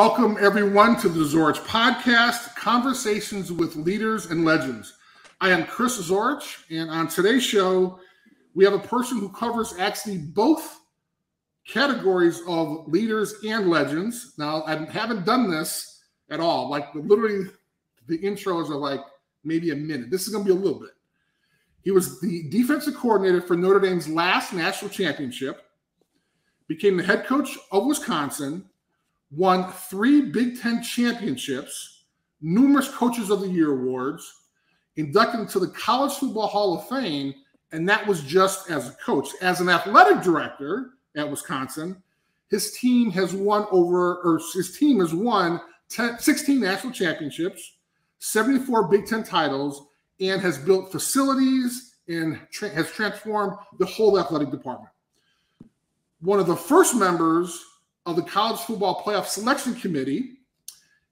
Welcome, everyone, to the Zorich Podcast, Conversations with Leaders and Legends. I am Chris Zorich, and on today's show, we have a person who covers actually both categories of leaders and legends. Now, I haven't done this at all. Like, literally, the intros are like maybe a minute. This is going to be a little bit. He was the defensive coordinator for Notre Dame's last national championship, became the head coach of Wisconsin, won 3 Big Ten championships, numerous Coaches of the Year awards, inducted into the College Football Hall of Fame, and that was just as a coach. As an athletic director at Wisconsin, his team has won 16 national championships, 74 Big Ten titles, and has built facilities and has transformed the whole athletic department. One of the first members of the College Football Playoff Selection Committee.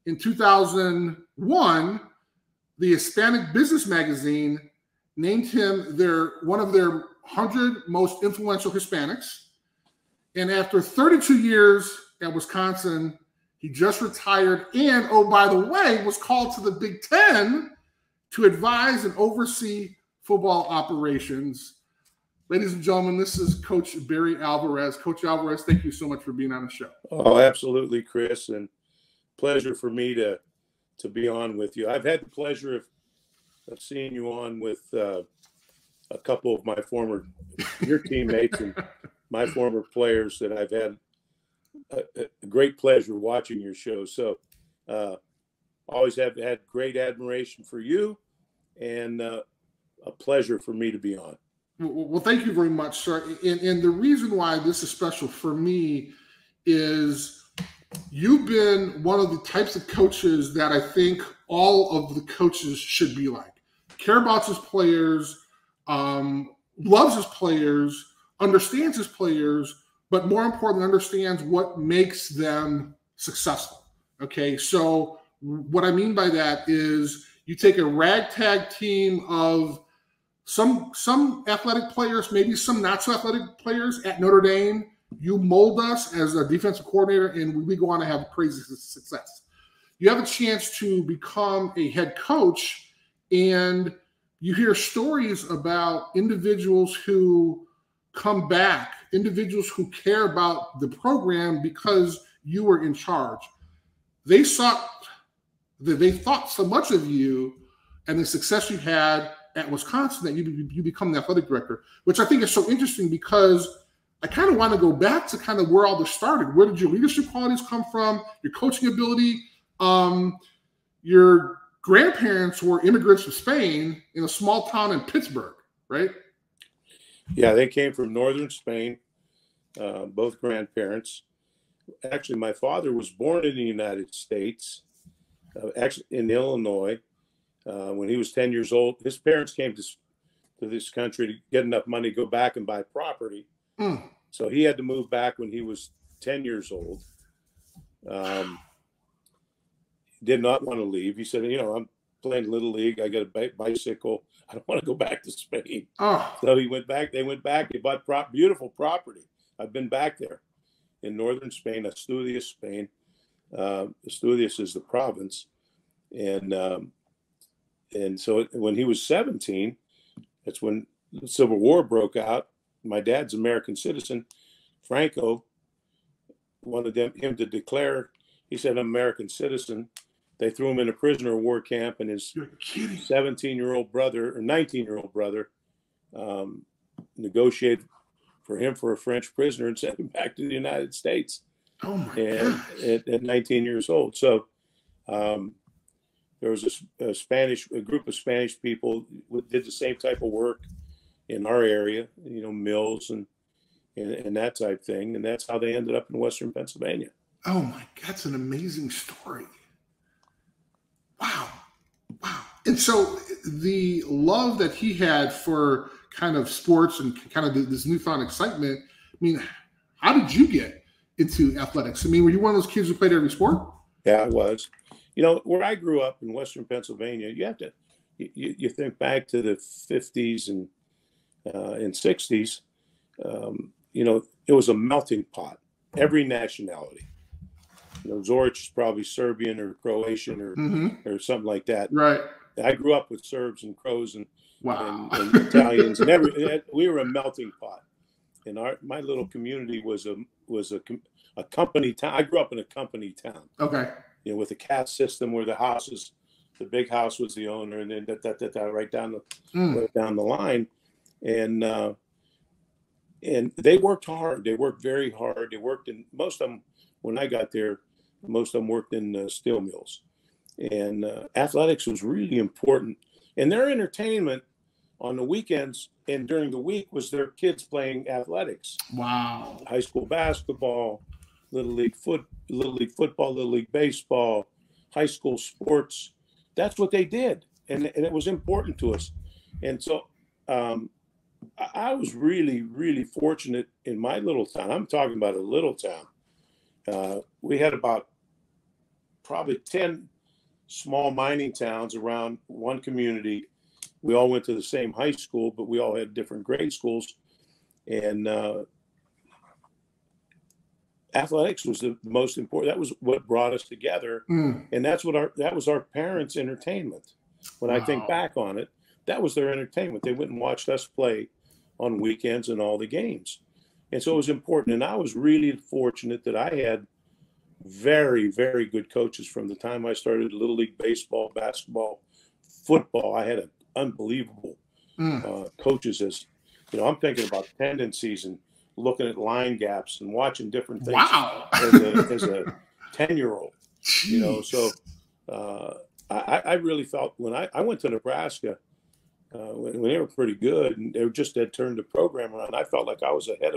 In 2001, the Hispanic Business Magazine named him one of their 100 most influential Hispanics. And after 32 years at Wisconsin, he just retired and, oh, by the way, was called to the Big Ten to advise and oversee football operations. Ladies and gentlemen, this is Coach Barry Alvarez. Coach Alvarez, thank you so much for being on the show. Oh, absolutely, Chris, and pleasure for me to be on with you. I've had the pleasure of seeing you on with a couple of my former your teammates and my former players that I've had a great pleasure watching your show. So always have had great admiration for you and a pleasure for me to be on. Well, thank you very much, sir. And the reason why this is special for me is you've been one of the types of coaches that I think all of the coaches should be like. Care about his players, loves his players, understands his players, but more importantly, understands what makes them successful. Okay, so what I mean by that is you take a ragtag team of some athletic players, maybe some not-so-athletic players at Notre Dame. You mold us as a defensive coordinator, and we go on to have crazy success. You have a chance to become a head coach, and you hear stories about individuals who come back, individuals who care about the program because you were in charge. They thought so much of you and the success you had at Wisconsin that you become the athletic director, which I think is so interesting because I kind of want to go back to kind of where all this started. Where did your leadership qualities come from, your coaching ability? Your grandparents were immigrants from Spain in a small town in Pittsburgh, right? Yeah, they came from Northern Spain, both grandparents. Actually, my father was born in the United States, actually in Illinois. When he was 10 years old, his parents came to this country to get enough money to go back and buy property. Mm. So he had to move back when he was 10 years old. Did not want to leave. He said, you know, I'm playing Little League. I got a bicycle. I don't want to go back to Spain. Oh. So he went back. They went back. They bought beautiful property. I've been back there in northern Spain, Asturias, Spain. Asturias is the province. And so when he was 17, that's when the Civil War broke out. My dad's American citizen. Franco wanted him to declare. He said, I'm American citizen. They threw him in a prisoner of war camp, and his 17-year-old brother or 19-year-old brother negotiated for him for a French prisoner and sent him back to the United States. Oh my gosh. At 19 years old. So there was a group of Spanish people who did the same type of work in our area, you know, mills and that type thing. And that's how they ended up in Western Pennsylvania. Oh my God, that's an amazing story. Wow. Wow. And so the love that he had for kind of sports and kind of this newfound excitement, I mean, how did you get into athletics? I mean, were you one of those kids who played every sport? Yeah, I was. You know, where I grew up in Western Pennsylvania, you have to, you think back to the 50s and 60s, you know, it was a melting pot, every nationality. You know, Zorich is probably Serbian or Croatian or something like that. Right. I grew up with Serbs and Crows and Italians and we were a melting pot. And my little community was a company town. I grew up in a company town. Okay. You know, with a caste system where the houses, the big house was the owner, and then right down the line, and they worked hard. They worked very hard. They worked in most of them. When I got there, most of them worked in steel mills, and athletics was really important. And their entertainment on the weekends and during the week was their kids playing athletics. Wow! High school basketball, little league football, little league baseball, high school sports. That's what they did, and it was important to us. And so I was really, really fortunate in my little town. I'm talking about a little town. We had about probably 10 small mining towns around one community. We all went to the same high school, but we all had different grade schools. And athletics was the most important. That was what brought us together, and that's what that was our parents' entertainment. When I think back on it, that was their entertainment. They went and watched us play on weekends and all the games, and so it was important. And I was really fortunate that I had very, very good coaches from the time I started little league baseball, basketball, football. I had unbelievable coaches. As you know, I'm thinking about tendencies and looking at line gaps and watching different things as a 10-year-old, you know. So I really felt when I went to Nebraska, when they were pretty good and they just had turned the program around, I felt like I was ahead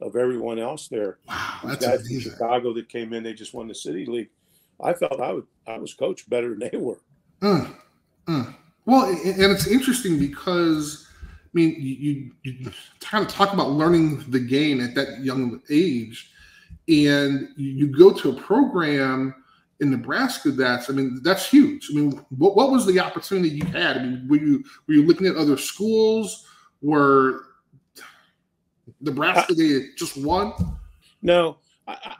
of everyone else there. Wow, that's guys amazing. From Chicago that came in, they just won the city league. I felt I was coached better than they were. Well, and it's interesting because – I mean, you kind of talk about learning the game at that young age, and you go to a program in Nebraska that's huge. I mean, what was the opportunity you had? I mean, were you looking at other schools? Were Nebraska they just won? No,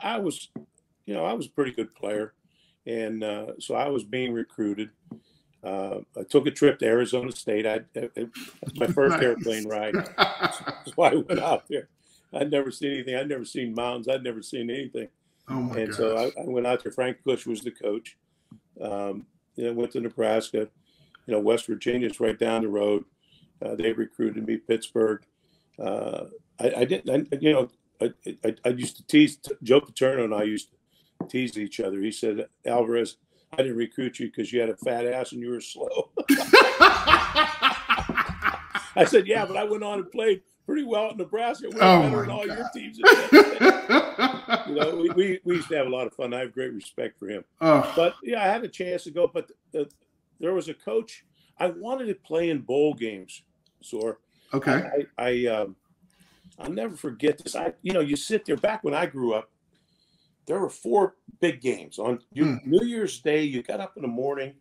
I was, you know, I was a pretty good player, and so I was being recruited. I took a trip to Arizona State. That's my first airplane ride. That's why I went out there. I'd never seen anything. I'd never seen mountains. I'd never seen anything. Oh my gosh. So I went out there. Frank Bush was the coach. I went to Nebraska. You know, West Virginia's right down the road. They recruited me. Pittsburgh. I used to tease Joe Paterno, and I used to tease each other. He said, Alvarez, I didn't recruit you because you had a fat ass and you were slow. I said, yeah, but I went on and played pretty well at Nebraska. Better than all your teams. You know, we used to have a lot of fun. I have great respect for him. But, yeah, I had a chance to go. But there was a coach. I wanted to play in bowl games, Sor. Okay. I'll never forget this. You sit there. Back when I grew up, there were four big games. On New Year's Day, you got up in the morning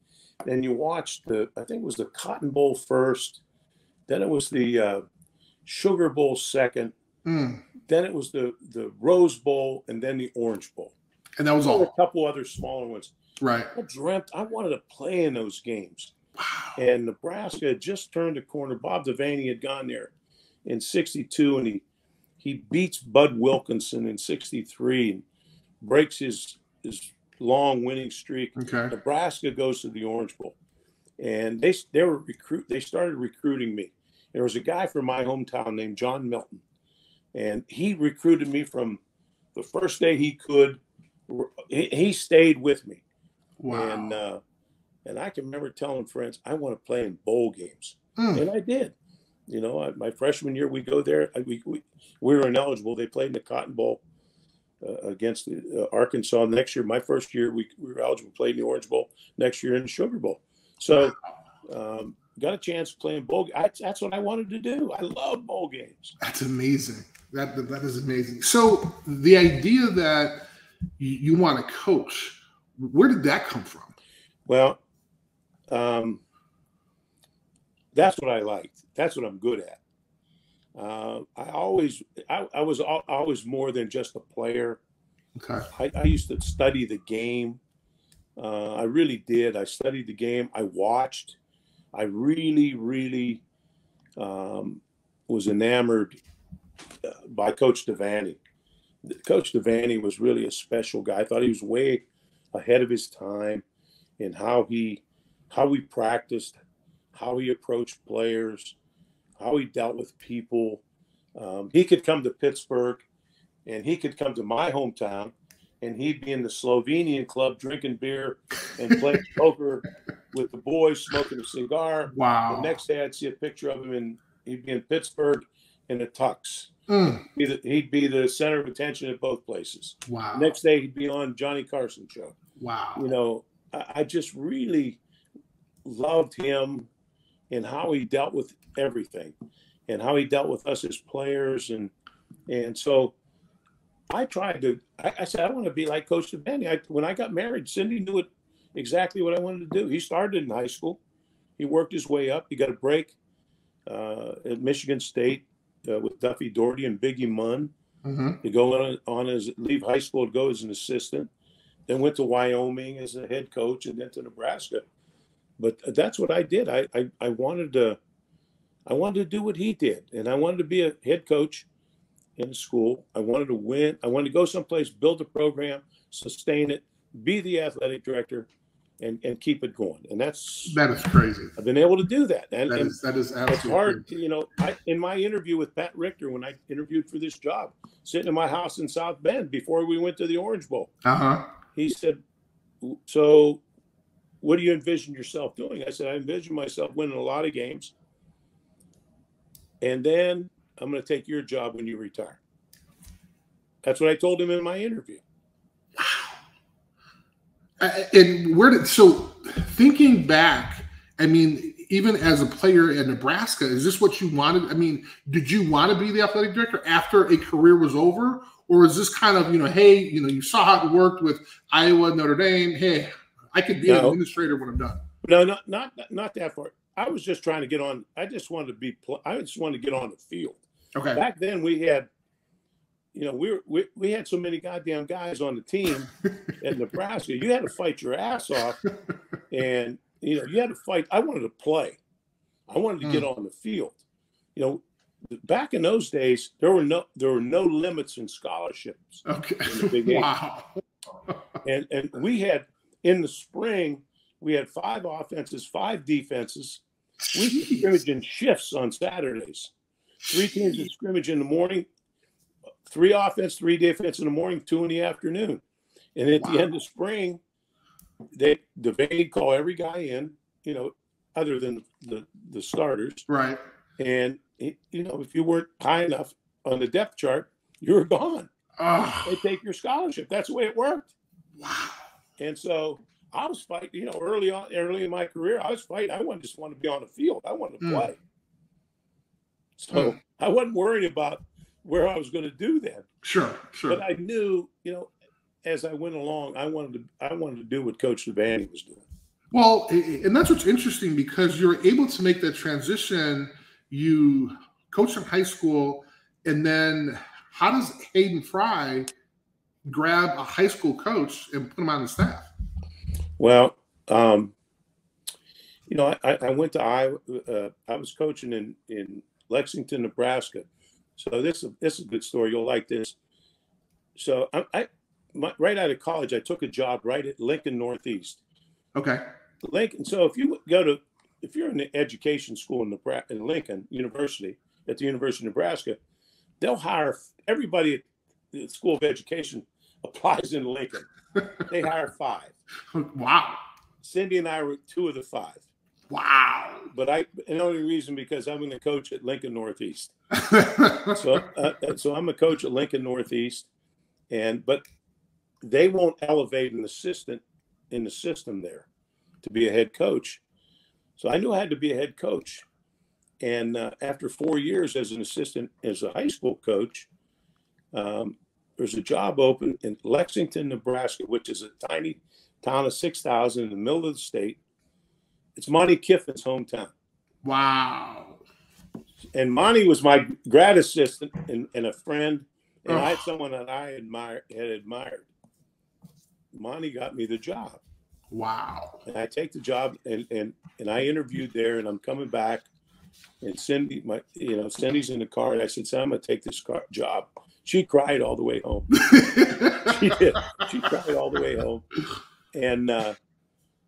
and you watched I think it was the Cotton Bowl first. Then it was the Sugar Bowl second. Then it was the Rose Bowl and then the Orange Bowl. And that was all. A couple other smaller ones. Right. I wanted to play in those games. Wow. And Nebraska had just turned a corner. Bob Devaney had gone there in 1962, and he beats Bud Wilkinson in 1963. Breaks his long winning streak. Okay. Nebraska goes to the Orange Bowl, and they started recruiting me. There was a guy from my hometown named John Milton, and he recruited me from the first day he could. He stayed with me. Wow. And I can remember telling friends, I want to play in bowl games. And I did. You know, my freshman year, we go there. We were ineligible. They played in the Cotton Bowl against Arkansas. Next year, my first year, we were eligible, played in the Orange Bowl. Next year in the Sugar Bowl. So got a chance playing bowl. That's what I wanted to do. I love bowl games. That's amazing. That is amazing. So the idea that you want to coach, where did that come from? Well, that's what I liked. That's what I'm good at. I was always more than just a player. Okay. I used to study the game. I really did. I studied the game. I watched. I really, really was enamored by Coach Devaney. Coach Devaney was really a special guy. I thought he was way ahead of his time in how we practiced, how he approached players, how he dealt with people. He could come to Pittsburgh, and he could come to my hometown, and he'd be in the Slovenian club drinking beer and playing poker with the boys, smoking a cigar. Wow. The next day I'd see a picture of him, and he'd be in Pittsburgh in a tux. Mm. He'd be the center of attention at both places. Wow. Next day he'd be on Johnny Carson's show. Wow. You know, I just really loved him and how he dealt with everything and how he dealt with us as players. And so I tried to, I said, I want to be like Coach Devaney. When I got married, Cindy knew exactly what I wanted to do. He started in high school. He worked his way up. He got a break at Michigan State with Duffy Doherty and Biggie Munn. Mm-hmm. To go on his, leave high school to go as an assistant. Then went to Wyoming as a head coach and then to Nebraska. But that's what I did. I wanted to do what he did. And I wanted to be a head coach in school. I wanted to win. I wanted to go someplace, build a program, sustain it, be the athletic director, and keep it going. And that is crazy. I've been able to do that. And that is absolutely, it's hard. Crazy. You know, in my interview with Pat Richter, when I interviewed for this job, sitting in my house in South Bend before we went to the Orange Bowl, he said, "So what do you envision yourself doing?" I said, "I envision myself winning a lot of games. And then I'm going to take your job when you retire." That's what I told him in my interview. Wow. And so thinking back, I mean, even as a player in Nebraska, is this what you wanted? I mean, did you want to be the athletic director after a career was over? Or is this kind of, you know, hey, you know, you saw how it worked with Iowa, Notre Dame. Hey, I could be an administrator when I'm done. No, not that far. I was just trying to get on. I just wanted to get on the field. Okay. Back then we had, you know, we had so many goddamn guys on the team in Nebraska. You had to fight your ass off, and you know you had to fight. I wanted to play. I wanted to get on the field. You know, back in those days there were no limits in scholarships. Okay. In the Big Eight. Wow. And we had in the spring we had 5 offenses, 5 defenses. We scrimmaged in shifts on Saturdays. 3 teams would scrimmage in the morning. 3 offense, 3 defense in the morning, 2 in the afternoon. And at the end of spring, they'd call every guy in, you know, other than the starters. Right. And, you know, if you weren't high enough on the depth chart, you were gone. They take your scholarship. That's the way it worked. Wow. And so I was fighting, you know, early in my career, I was fighting. I just wanted to be on the field. I wanted to play. So I wasn't worried about where I was going to do that. Sure. But I knew, you know, as I went along, I wanted to do what Coach Devaney was doing. Well, and that's what's interesting, because you're able to make that transition. You coached in high school, and then how does Hayden Fry grab a high school coach and put him on the staff? Well, you know, I went to Iowa. I was coaching in Lexington, Nebraska. So this is a good story. You'll like this. So right out of college, I took a job right at Lincoln Northeast. Okay. Lincoln. So if you're in the education school in Nebraska, in Lincoln University, at the University of Nebraska, they'll hire everybody at the School of Education applies in Lincoln. They hire 5. Wow. Cindy and I were 2 of the 5. Wow. But the only reason because I'm going to coach at Lincoln Northeast. so I'm a coach at Lincoln Northeast, but they won't elevate an assistant in the system there to be a head coach. So I knew I had to be a head coach. And after 4 years as an assistant, as a high school coach, there's a job open in Lexington, Nebraska, which is a tiny town of 6,000 in the middle of the state. It's Monty Kiffin's hometown. Wow. And Monty was my grad assistant and a friend And I had someone that I had admired. Monty got me the job. Wow. And I take the job and I interviewed there and I'm coming back and Cindy, Cindy's in the car and I said, "Son, I'm going to take this job." She cried all the way home. She did. She cried all the way home. And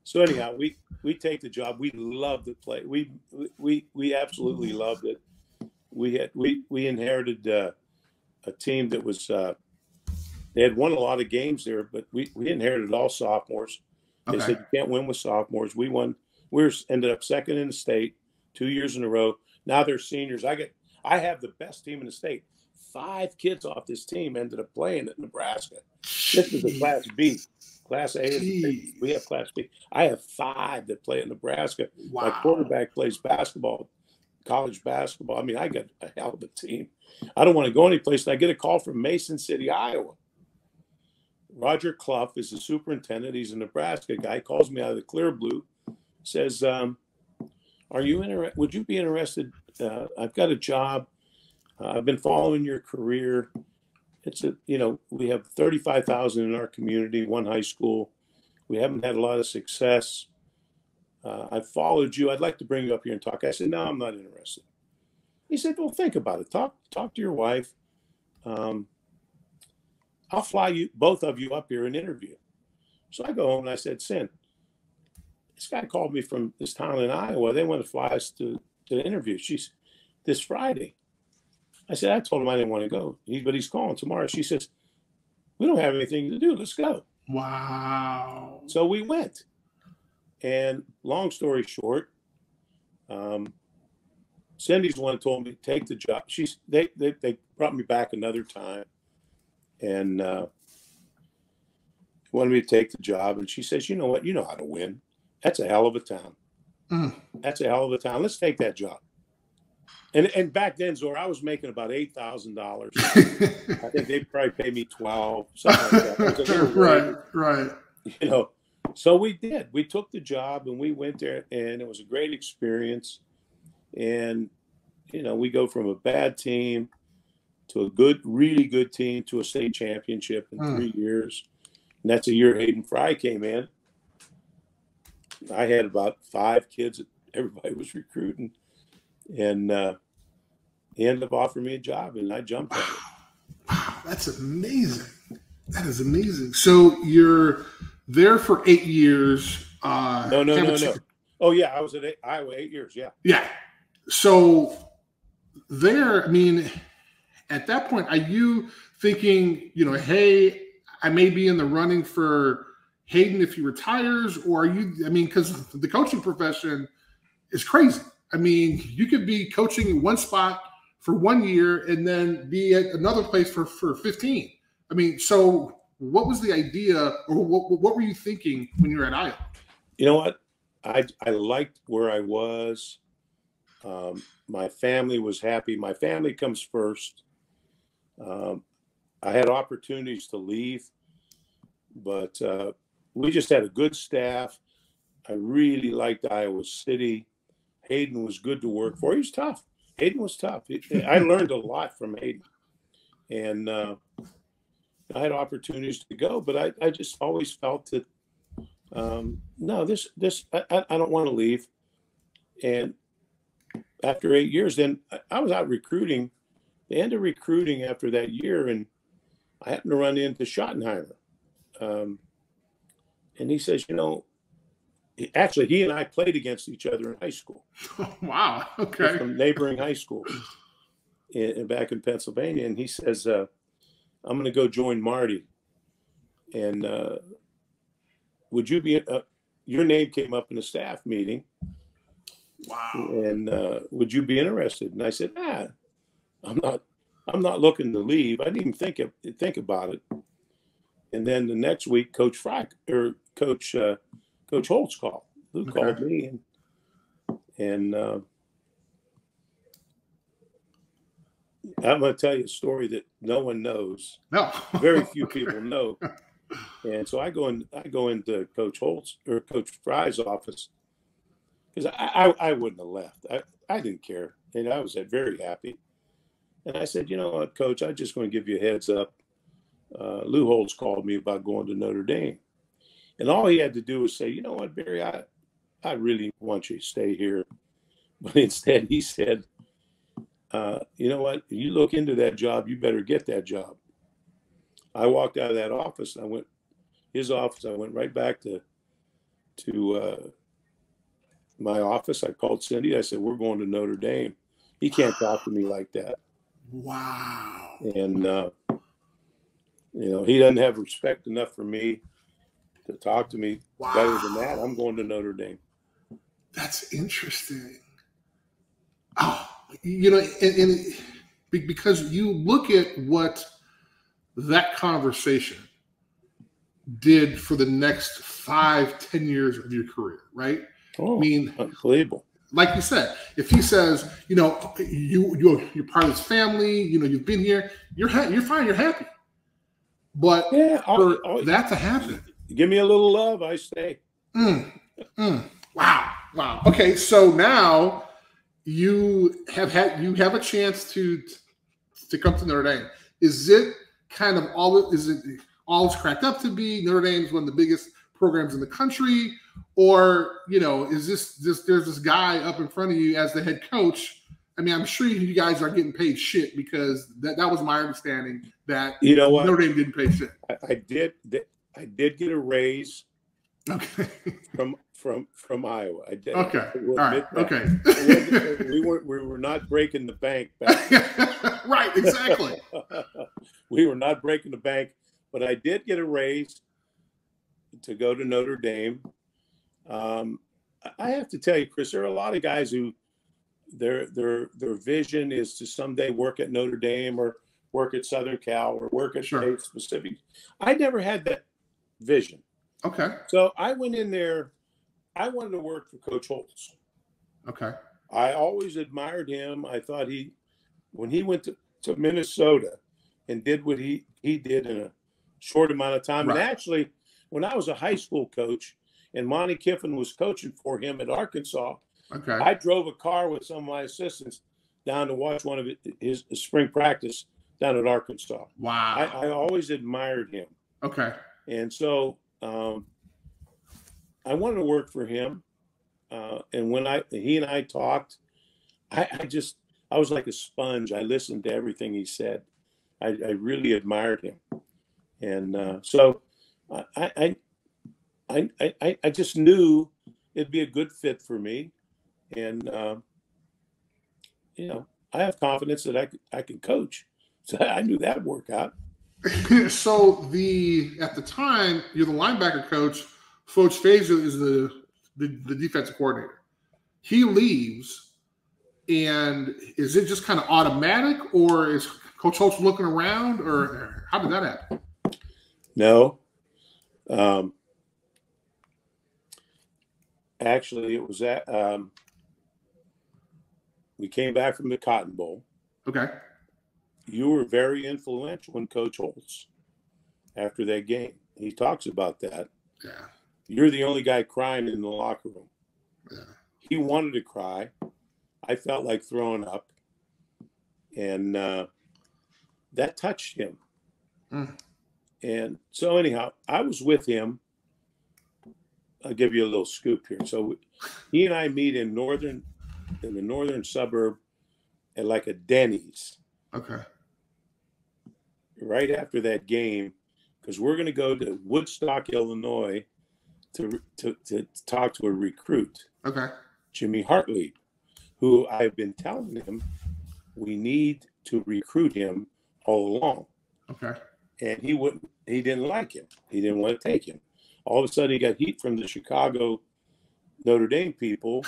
so anyhow, we take the job. We loved the play. We absolutely loved it. We inherited a team that was they had won a lot of games there, but we inherited all sophomores. They said you can't win with sophomores. We won. We ended up second in the state 2 years in a row. Now they're seniors. I have the best team in the state. 5 kids off this team ended up playing at Nebraska. This is a Class B. Class A is B. We have Class B. I have 5 that play at Nebraska. Wow. My quarterback plays basketball, college basketball. I mean, I got a hell of a team. I don't want to go anyplace. And I get a call from Mason City, Iowa. Roger Clough is the superintendent. He's a Nebraska guy. He calls me out of the clear blue, says, would you be interested? I've got a job. I've been following your career. We have 35,000 in our community, one high school. We haven't had a lot of success. I followed you. I'd like to bring you up here and talk. I said, "No, I'm not interested." He said, "Well, think about it. Talk to your wife. I'll fly you, both of you, up here and interview." So I go home and I said, "Sin, this guy called me from this town in Iowa. They want to fly us to interview. She's this Friday." I said, I told him I didn't want to go, but he's calling tomorrow. She says, "We don't have anything to do. Let's go." Wow. So we went. And long story short, Cindy's the one who told me to take the job. They brought me back another time. And wanted me to take the job. And she says, "You know what? You know how to win. That's a hell of a town. That's a hell of a town. Let's take that job." And back then, Zor, I was making about $8,000. I think they probably paid me $12,000, something like that. Right. So we did. We took the job and we went there, and it was a great experience. And we go from a bad team to a good, really good team, to a state championship in 3 years. And that's the year Hayden Fry came in. I had about 5 kids that everybody was recruiting. And he ended up offering me a job, and I jumped at it. Wow, that's amazing. That is amazing. So you're there for 8 years. No. Oh, yeah, I was at Iowa 8 years, yeah. Yeah. So there, I mean – at that point, are you thinking, hey, I may be in the running for Hayden if he retires? Or because the coaching profession is crazy. I mean, you could be coaching in one spot for 1 year and then be at another place for 15. I mean, so what was the idea, or what were you thinking when you were at Iowa? You know what? I liked where I was. My family was happy. My family comes first. I had opportunities to leave, but we just had a good staff. I really liked Iowa City. Hayden was good to work for. He was tough. Hayden was tough. I learned a lot from Hayden. And I had opportunities to go, but I just always felt that, I don't want to leave. And after 8 years, then I was out recruiting. They ended recruiting after that year, and I happened to run into Schottenheimer. And he says, actually, he and I played against each other in high school. Wow. Okay. From neighboring high school back in Pennsylvania. And he says, "I'm going to go join Marty. And would you be your name came up in a staff meeting. Wow. And would you be interested?" And I said, I'm not looking to leave. I didn't even think about it. And then the next week, Coach Holtz called. Lou called me, and I'm going to tell you a story that no one knows. No, very few people know. And so I go into Coach Holtz or Coach Fry's office, because I wouldn't have left. I didn't care, and I was very happy. And I said, you know what, Coach, I'm just going to give you a heads up. Lou Holtz called me about going to Notre Dame. And all he had to do was say, you know what, Barry, I really want you to stay here. But instead he said, you know what, if you look into that job, you better get that job. I walked out of that office. I went his office. I went right back to my office. I called Cindy. I said, we're going to Notre Dame. He can't talk to me like that. Wow. And, you know, he doesn't have respect enough for me to talk to me better than that. I'm going to Notre Dame. That's interesting. Oh, you know, and because you look at what that conversation did for the next 5-10 years of your career, right? Oh, I mean, unbelievable. Like you said, if he says, you know, you're part of this family, you know, you've been here, you're fine, you're happy. But yeah, for that to happen, give me a little love, I say. Wow, wow. Okay, so now you have a chance to come to Notre Dame. Is it kind of all? Is it all it's cracked up to be? Notre Dame's one of the biggest programs in the country, or, you know, is this there's this guy up in front of you as the head coach? I mean, I'm sure you guys are getting paid shit, because that was my understanding, that, you know, what, Notre Dame didn't pay shit. I did get a raise. Okay. from Iowa. I did. Okay. All right. Okay. We were not breaking the bank back then. Right, exactly. We were not breaking the bank, but I did get a raise to go to Notre Dame. I have to tell you, Chris, there are a lot of guys who their vision is to someday work at Notre Dame or work at Southern Cal or work at State Pacific. I never had that vision. Okay. So I went in there. I wanted to work for Coach Holtz. Okay. I always admired him. I thought when he went to Minnesota and did what he did in a short amount of time. Right. And actually, when I was a high school coach and Monty Kiffin was coaching for him at Arkansas, okay, I drove a car with some of my assistants down to watch one of his spring practice down at Arkansas. Wow. I always admired him. Okay. And so I wanted to work for him. And when he and I talked, I was like a sponge. I listened to everything he said. I really admired him. And so I just knew it'd be a good fit for me. And, you know, I have confidence that I can coach. So I knew that'd work out. So at the time, you're the linebacker coach. Coach Fazer is the defensive coordinator. He leaves, and is it just kind of automatic, or is Coach Holtz looking around, or how did that happen? No. Actually, it was that we came back from the Cotton Bowl. Okay. You were very influential in Coach Holtz after that game. He talks about that. Yeah. You're the only guy crying in the locker room. Yeah. He wanted to cry. I felt like throwing up. And that touched him. Mm. And so anyhow, I was with him. I'll give you a little scoop here. So he and I meet in the northern suburb at like a Denny's. Okay. Right after that game, because we're going to go to Woodstock, Illinois, to talk to a recruit, okay, Jimmy Hartley, who I've been telling him we need to recruit him all along. Okay. And he didn't like him. He didn't want to take him. All of a sudden he got heat from the Chicago Notre Dame people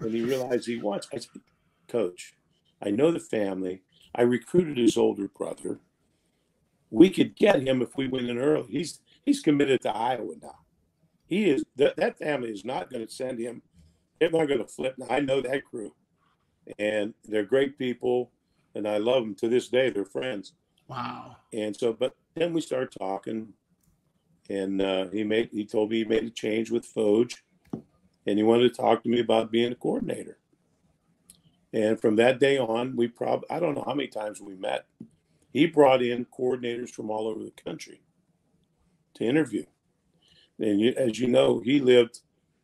and he realized he wants. I said, Coach, I know the family. I recruited his older brother. We could get him if we went in early. He's committed to Iowa now. He is that family is not going to send him. They're not going to flip. I know that crew, and they're great people, and I love them to this day. They're friends. Wow. And so, but then we start talking, and he told me he made a change with Foge, and he wanted to talk to me about being a coordinator. And from that day on, we probably, I don't know how many times we met. He brought in coordinators from all over the country to interview. And you, as you know, he lived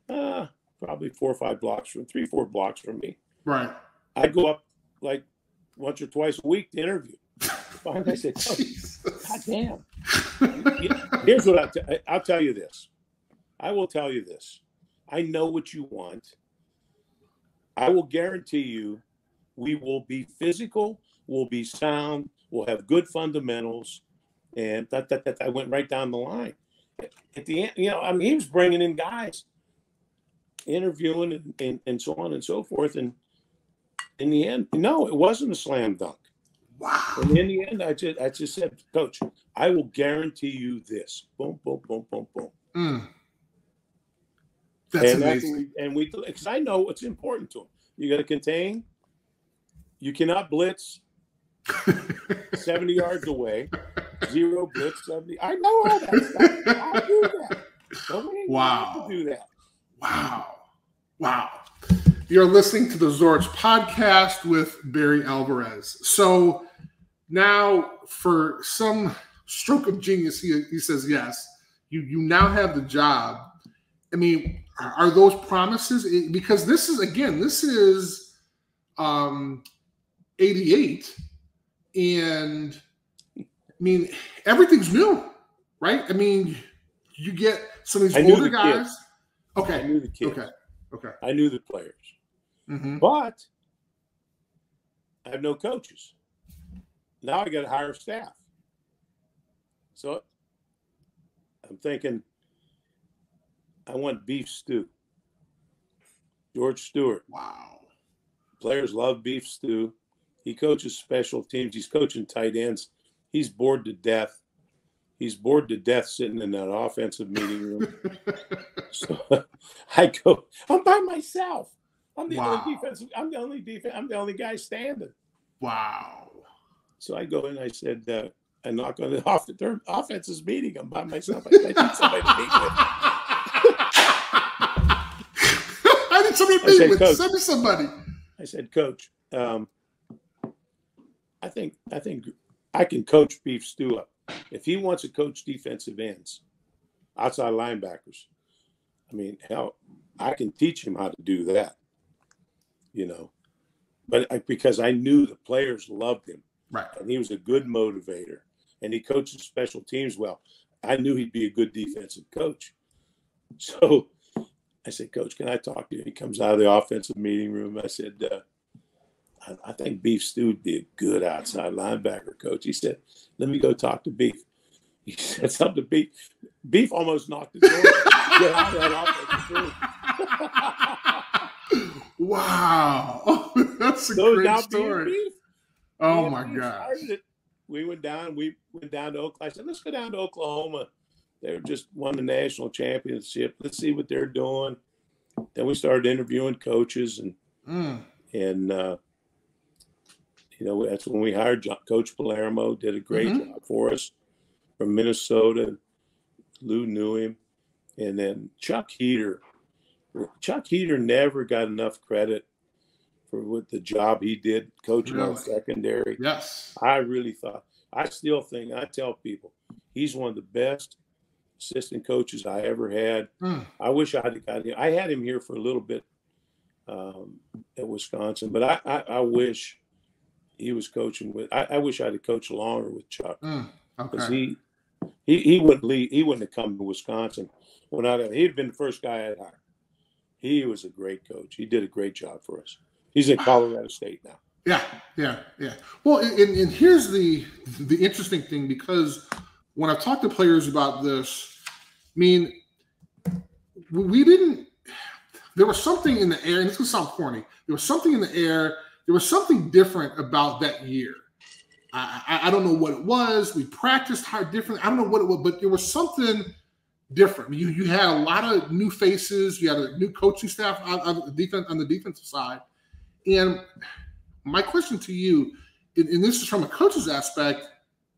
probably 4 or 5 blocks from, 3 or 4 blocks from me. Right. I'd go up like once or twice a week to interview. I said, oh, God damn. Here's what I'll tell you this. I will tell you this. I know what you want. I will guarantee you we will be physical, we'll be sound, we'll have good fundamentals. And I went right down the line. At the end, you know, I mean, he was bringing in guys, interviewing and so on and so forth. And in the end, no, it wasn't a slam dunk. Wow. And in the end, I just said, Coach, I will guarantee you this. Boom, boom, boom, boom, boom. Mm. That's amazing. Because I know what's important to him. You got to contain. You cannot blitz 70 yards away. Zero blitz 70. I know all that stuff. I do that. Nobody needs to do that. Wow. Wow. You're listening to the Zorich Podcast with Barry Alvarez. So now, for some stroke of genius, he says yes. You now have the job. I mean, are those promises? Because this is, again, this is 88. And, I mean, everything's new, right? I mean, you get some of these older guys. Kids. Okay. I knew the kids. Okay. I knew the players. Mm-hmm. But I have no coaches. Now I got to hire staff. So I'm thinking I want beef stew. George Stewart. Wow. Players love beef stew. He coaches special teams. He's coaching tight ends. He's bored to death. He's bored to death sitting in that offensive meeting room. So I go, I'm by myself. I'm the only defensive. I'm the only defense. I'm the only guy standing. Wow. So I go in. I said, I knock on the offense's meeting. I'm by myself. I need somebody to meet with. I need somebody to meet with. Send me somebody. I said, Coach, I think I can coach beef stew up. If he wants to coach defensive ends, outside linebackers, I mean, hell, I can teach him how to do that, you know. But because I knew the players loved him. Right. And he was a good motivator. And he coaches special teams well. I knew he'd be a good defensive coach. So I said, Coach, can I talk to you? He comes out of the offensive meeting room. I said, I think Beef Stew would be a good outside linebacker coach. He said, let me go talk to Beef. He said something to Beef. Beef almost knocked his door. Get out of that offensive room. Wow. Oh, that's a great story. Beef, oh, my God. We went down to Oklahoma. I said, let's go down to Oklahoma. They just won the national championship. Let's see what they're doing. Then we started interviewing coaches and you know, that's when we hired Coach Palermo, did a great job for us from Minnesota. Lou knew him. And then Chuck Heater. Chuck Heater never got enough credit for what the job he did coaching on secondary. Yes. I still think, I tell people, he's one of the best assistant coaches I ever had. Mm. I wish I had got him. I had him here for a little bit at Wisconsin, but I wish – he was coaching with. I wish I'd have coached longer with Chuck because he wouldn't leave. He wouldn't have come to Wisconsin when he'd been the first guy I'd hired. He was a great coach. He did a great job for us. He's in Colorado State now. Yeah. Well, and here's the interesting thing, because when I've talked to players about this, I mean, we didn't. There was something in the air, and this was sound corny. There was something in the air. There was something different about that year. I don't know what it was. We practiced hard differently. I don't know what it was, but there was something different. You had a lot of new faces. You had a new coaching staff on the defensive side. And my question to you, and this is from a coach's aspect,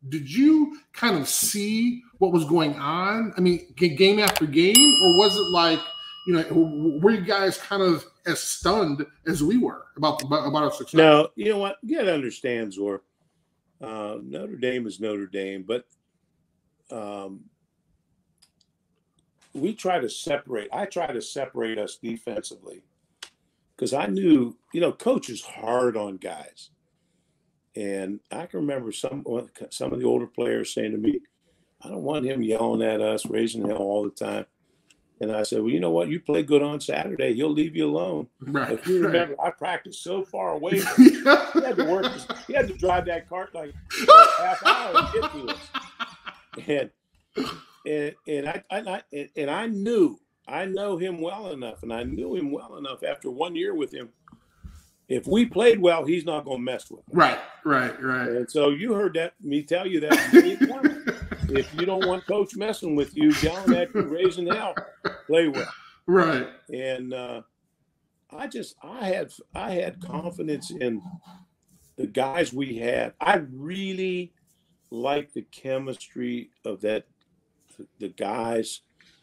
did you kind of see what was going on? I mean, game after game? Or was it like, you know, were you guys kind of as stunned as we were about our success? No, you know what? You got to understand, Zor, Notre Dame is Notre Dame, but we try to separate. I try to separate us defensively because I knew, you know, coach is hard on guys. And I can remember some of the older players saying to me, I don't want him yelling at us, raising hell all the time. And I said, well, you know what? You play good on Saturday. He'll leave you alone. Right. If you remember, I practiced so far away from him. He had to work. He had to drive that cart like a half hour and get to us. And I knew, I know him well enough, and I knew him well enough after 1 year with him. If we played well, he's not going to mess with us. Right. And so you heard that me tell you that. If you don't want coach messing with you, yelling at you, raising hell, play well. Right. And I had confidence in the guys we had. I really liked the chemistry of that. The guys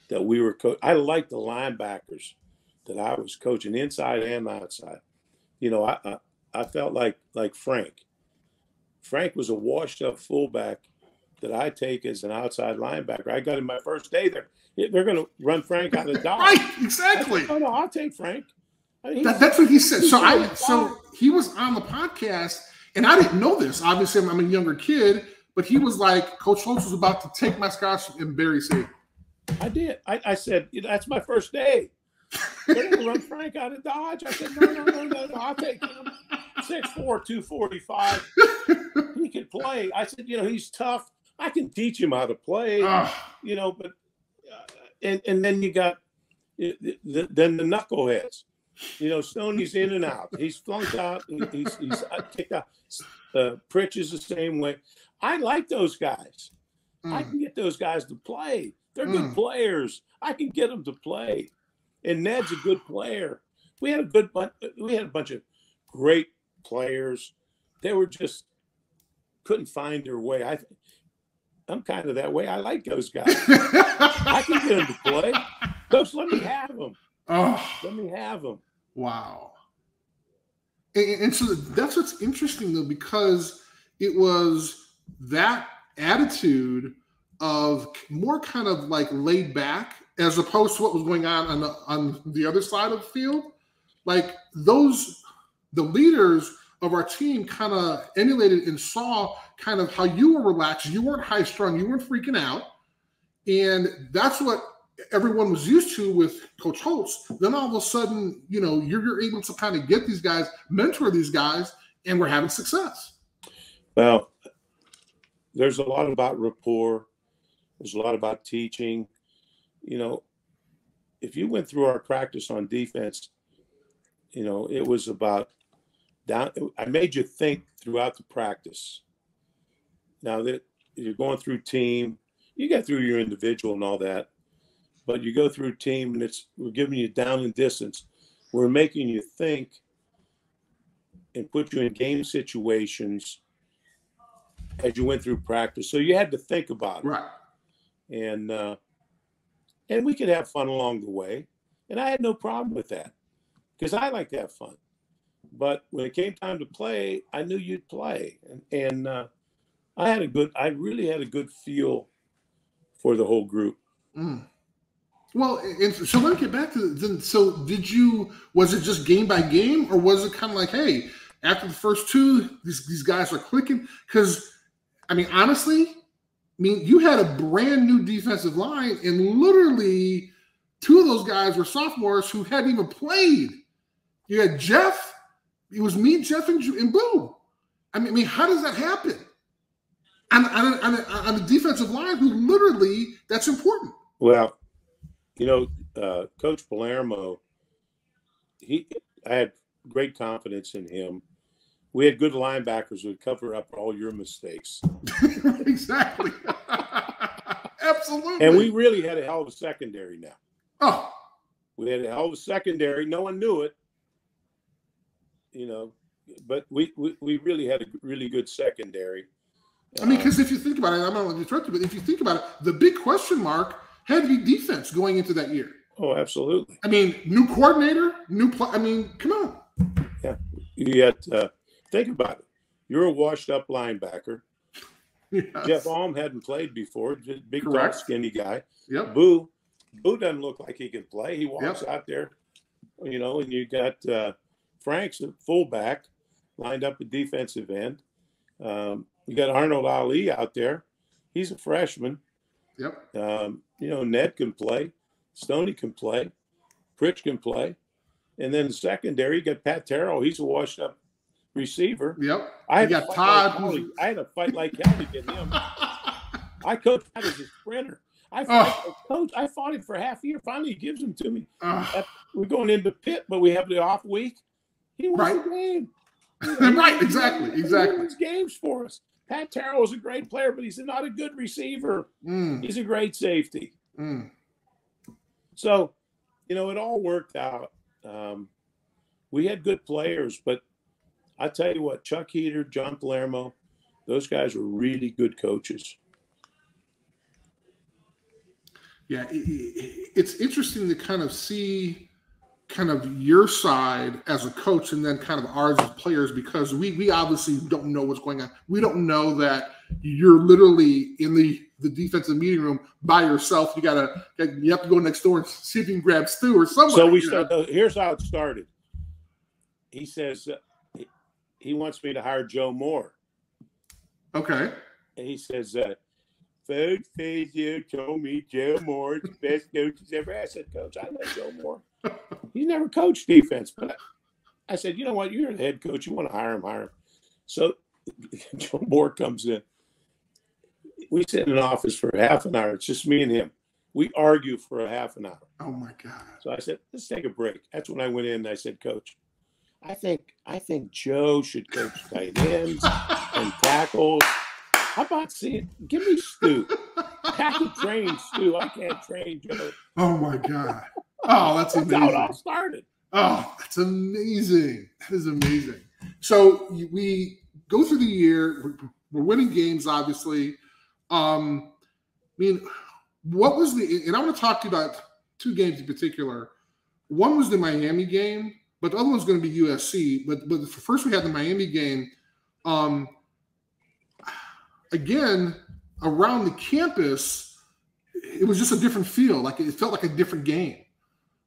that we were coaching. I liked the linebackers that I was coaching, inside and outside. You know, I felt like Frank. Frank was a washed-up fullback that I take as an outside linebacker. I got him my first day there. They're going to run Frank out of the dock. Right, exactly. No, I'll take Frank. I mean, that's what he said. So he was on the podcast, and I didn't know this. Obviously, I'm a younger kid. But he was like, Coach Holtz was about to take my scholarship and bury Satan. I did. I said, that's my first day. They're going to run Frank out of Dodge. I said, no. I'll take him. 6'4", 245. He can play. I said, he's tough. I can teach him how to play. But and then you got then the knuckleheads. Stoney's in and out. He's flunked out. He's kicked out. Pritch is the same way. I like those guys. I can get those guys to play. They're good players. I can get them to play. And Ned's a good player. We had a bunch of great players. They were just couldn't find their way. I'm kind of that way. I like those guys. I can get them to play. Coach, let me have them. Let me have them. Wow. And so that's what's interesting, though, because it was – that attitude of more kind of like laid back as opposed to what was going on the other side of the field. Like the leaders of our team kind of emulated and saw kind of how you were relaxed. You weren't high strung. You weren't freaking out. And that's what everyone was used to with Coach Holtz. Then all of a sudden, you're able to kind of get these guys, mentor these guys, and we're having success. Well, there's a lot about rapport. There's a lot about teaching. If you went through our practice on defense, it was about down. I made you think throughout the practice. Now that you're going through team, you get through your individual and all that, but you go through team and we're giving you down and distance. We're making you think and put you in game situations as you went through practice. So you had to think about it. Right. And we could have fun along the way. And I had no problem with that because I like to have fun. But when it came time to play, I knew you'd play. And I really had a good feel for the whole group. Well, and so let me get back to then. So was it just game by game, or was it kind of like, hey, after the first two, these guys are clicking? Because, honestly, you had a brand new defensive line, and literally two of those guys were sophomores who hadn't even played. You had Jeff. It was me, Jeff, and Boo. How does that happen? On the defensive line, who literally, that's important. Well, Coach Palermo, I had great confidence in him. We had good linebackers who would cover up all your mistakes. Exactly. Absolutely. And we really had a hell of a secondary now. Oh. We had a hell of a secondary. No one knew it. But we really had a really good secondary. Because if you think about it, I'm not going to interrupt you, but if you think about it, the big question mark had to be defense going into that year. Oh, absolutely. I mean, new coordinator, new play. I mean, come on. Yeah. You had, think about it. You're a washed-up linebacker. Yes. Jeff Alm hadn't played before. Just big, dark, skinny guy. Yep. Boo doesn't look like he can play. He walks out there, you know, and you got Frank's at fullback, lined up at defensive end. You got Arnold Ali out there. He's a freshman. Yep. You know, Ned can play. Stoney can play. Pritch can play. And then the secondary, you got Pat Terrell. He's a washed-up receiver. Yep. I had a fight like hell to get him. I coached him as a sprinter. I fought him for half a year. Finally, he gives him to me. We're going into Pitt, but we have the off week. He wins the game. Right, exactly. He wins games for us. Pat Terrell is a great player, but he's not a good receiver. He's a great safety. So, you know, it all worked out. We had good players, but I tell you what, Chuck Heater, John Palermo, those guys were really good coaches. Yeah, it's interesting to kind of see kind of your side as a coach and then kind of ours as players, because we obviously don't know what's going on. We don't know that you're literally in the defensive meeting room by yourself. You have to go next door and see if you can grab Stu or somebody. So we started. Here's how it started. He says he wants me to hire Joe Moore. Okay. And he says Third phase you told me Joe Moore the best coach he's ever had. I said, Coach, I love Joe Moore. He's never coached defense. But I said, you know what? You're the head coach. You want to hire him, hire him. So Joe Moore comes in. We sit in an office for half an hour. It's just me and him. We argue for a half an hour. Oh, my God. So I said, let's take a break. That's when I went in and I said, Coach, I think Joe should coach tight ends and tackles. How about seeing? Give me Stu. I can train Stu. I can't train Joe. Oh my God! Oh, that's amazing. That's how it all started. Oh, that's amazing. That is amazing. So we go through the year. We're winning games, obviously. I mean, what was the? And I want to talk to you about two games in particular. One was the Miami game, but the other one's going to be USC. But first we had the Miami game. Again, around the campus, it was just a different feel. Like it felt like a different game. I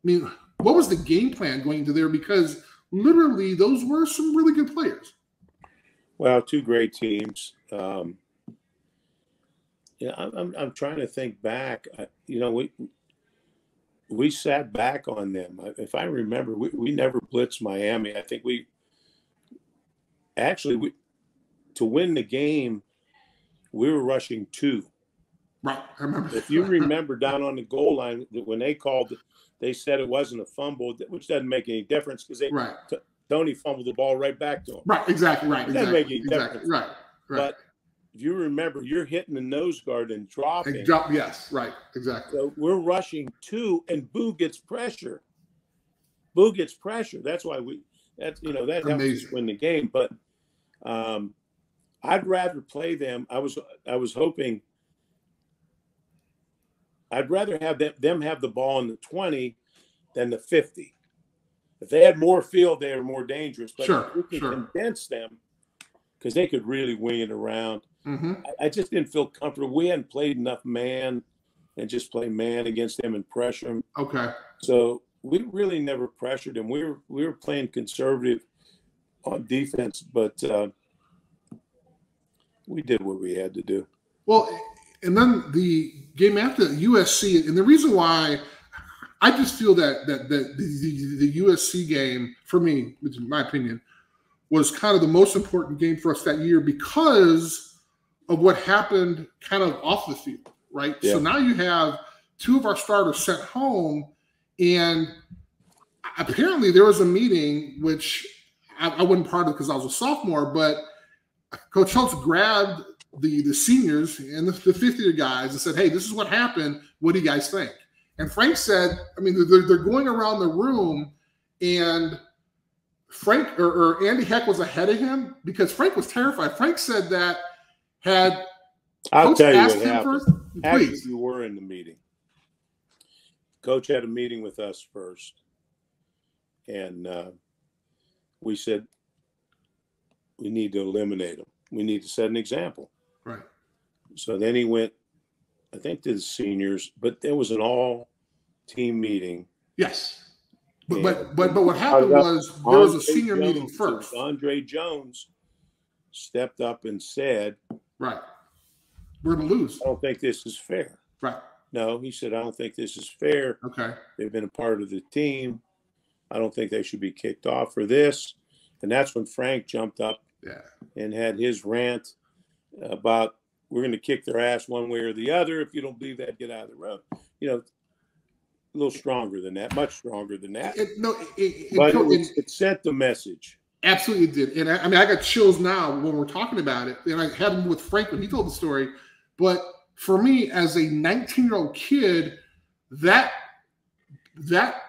mean, what was the game plan going into there? Because literally, those were some really good players. Well, two great teams. Yeah, I'm trying to think back. You know, we sat back on them. If I remember, we never blitzed Miami. I think we actually to win the game. We were rushing two. Right, I remember. If you remember down on the goal line, when they called, they said it wasn't a fumble, which doesn't make any difference because Tony fumbled the ball right back to him. Right, exactly, right. It doesn't make any difference. Right. But if you remember, you're hitting the nose guard and dropping. And yes, right, exactly. So we're rushing two, and Boo gets pressure. That's why that helps us win the game. But I'd rather play them. I was hoping I'd rather have them have the ball in the 20 than the 50. If they had more field, they were more dangerous. But if we could condense them, because they could really wing it around. I just didn't feel comfortable. We hadn't played enough man and just play man against them and pressure them. Okay. So we really never pressured them. We were playing conservative on defense, but we did what we had to do. Well, and then the game after USC, and the reason why I just feel that the USC game, for me, which is my opinion, was kind of the most important game for us that year because of what happened kind of off the field, right? Yeah. So now you have two of our starters sent home, and apparently there was a meeting, which I wasn't part of because I was a sophomore, but Coach Holtz grabbed the seniors and the fifth year guys and said, hey, this is what happened. What do you guys think? And Frank said, I mean, they're going around the room, and Frank or Andy Heck was ahead of him because Frank was terrified. Frank said that had Coach asked him first. Actually, you were in the meeting. Coach had a meeting with us first, and we said, we need to eliminate them. We need to set an example. Right. So then he went, I think, to the seniors, but there was an all-team meeting. Yes. But what happened was there was a senior meeting first. Andre Jones stepped up and said, right, we're going to lose. I don't think this is fair. Right. No, he said, I don't think this is fair. Okay. They've been a part of the team. I don't think they should be kicked off for this. And that's when Frank jumped up and had his rant about, we're going to kick their ass one way or the other. If you don't believe that, get out of the road. You know, a little stronger than that, much stronger than that. It sent the message. Absolutely it did. And I mean, I got chills now when we're talking about it. And I had them with Frank when he told the story. But for me, as a 19-year-old kid, that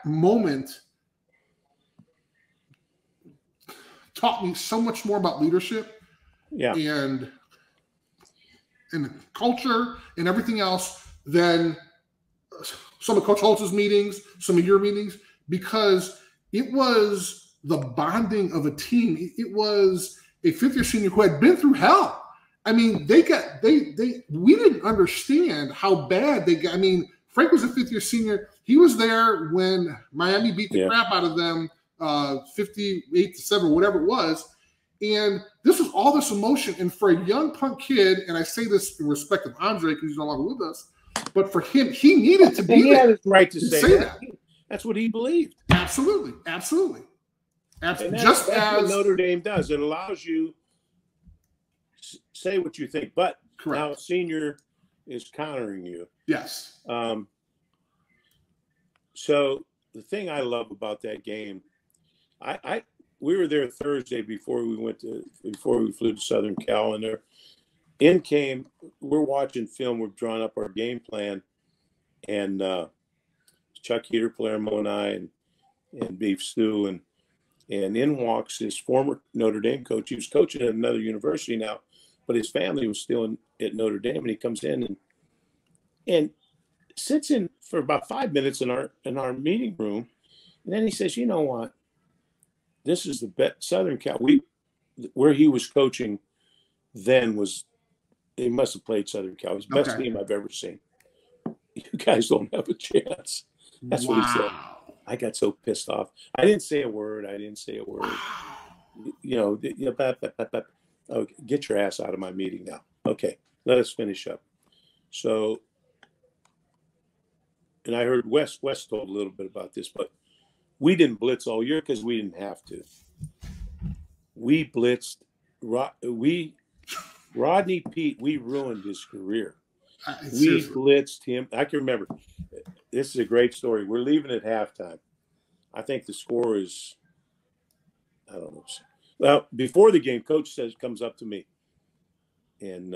moment taught me so much more about leadership and culture and everything else than some of Coach Holtz's meetings, some of your meetings, because it was the bonding of a team. It was a fifth-year senior who had been through hell. I mean, we didn't understand how bad they got. I mean, Frank was a fifth-year senior. He was there when Miami beat the crap out of them, 58-7, whatever it was. And this was all this emotion. And for a young punk kid, and I say this in respect of Andre because he's no longer with us, but for him, he needed to be there. He had the right to say that. That's what he believed. Absolutely. Absolutely. Absolutely. That's what Notre Dame does. It allows you to say what you think, but now a senior is countering you. Yes. So the thing I love about that game, we were there Thursday before we flew to Southern Cal, and there in came, we're watching film, we've drawn up our game plan, and Chuck Heater, Palermo, and I, and Beef Stew, and in walks his former Notre Dame coach. He was coaching at another university now, but his family was still at Notre Dame, and he comes in and sits in for about 5 minutes in our meeting room, and then he says, you know what? This is the best Southern Cal. Where he was coaching then was, they must have played Southern Cal. It's the best team I've ever seen. You guys don't have a chance. That's what he said. I got so pissed off. I didn't say a word. You know, oh, get your ass out of my meeting now. Okay, let us finish up. So, and I heard Wes told a little bit about this, but we didn't blitz all year because we didn't have to. We blitzed. Rodney Peete, we ruined his career. We blitzed him. I can remember. This is a great story. We're leaving at halftime. I think the score is, I don't know. Well, before the game, Coach comes up to me, and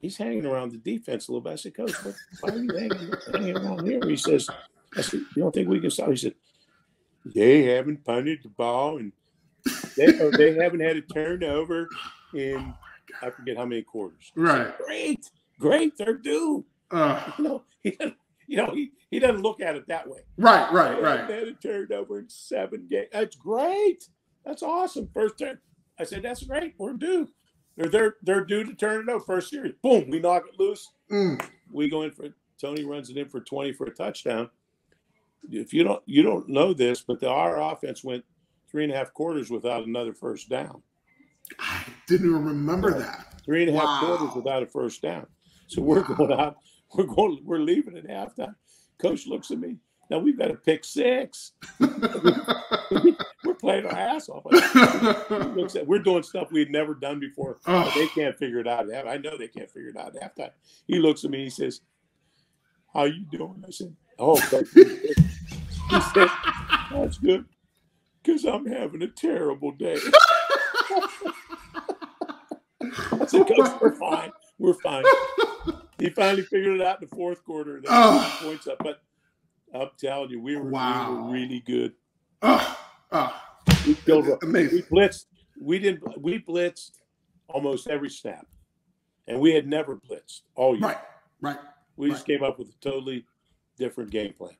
he's hanging around the defense a little bit. I said, Coach, why are you hanging around here? He says, I said, you don't think we can stop? He said, they haven't punted the ball, and they haven't had a turnover in, I forget how many quarters. Right. Said, great, they're due. He doesn't look at it that way. Right. They had a turnover in 7 games. That's great. That's awesome. First turn. I said, that's great. We're due. They're due to turn it over. First series. Boom. We knock it loose. We go in for Tony runs it in for 20 for a touchdown. If you don't know this, but our offense went 3.5 quarters without another first down. I didn't even remember that. 3.5 quarters without a first down. So we're going out. We're leaving at halftime. Coach looks at me. Now we've got to pick 6. We're playing our ass off. We're doing stuff we'd never done before. They can't figure it out. I know they can't figure it out at halftime. He looks at me. He says, "How you doing?" I said, "Oh, he said, that's good, because I'm having a terrible day." I said, Coach, we're fine. We're fine. He finally figured it out in the 4th quarter. That points up, but I'm telling you, we were really good. Amazing. We blitzed almost every snap, and we had never blitzed all year. Right. We just came up with a totally different game plan.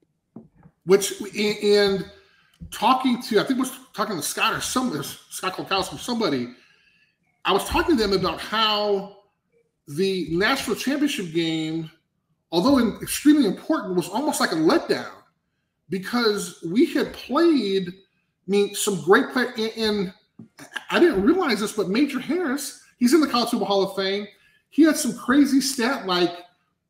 Which, and talking to, I think we're talking to Scott or somebody, Scott Kolkowski, somebody, I was talking to them about how the national championship game, although extremely important, was almost like a letdown because we had played, I mean, some great play. And I didn't realize this, but Major Harris, he's in the College Football Hall of Fame. He had some crazy stat, like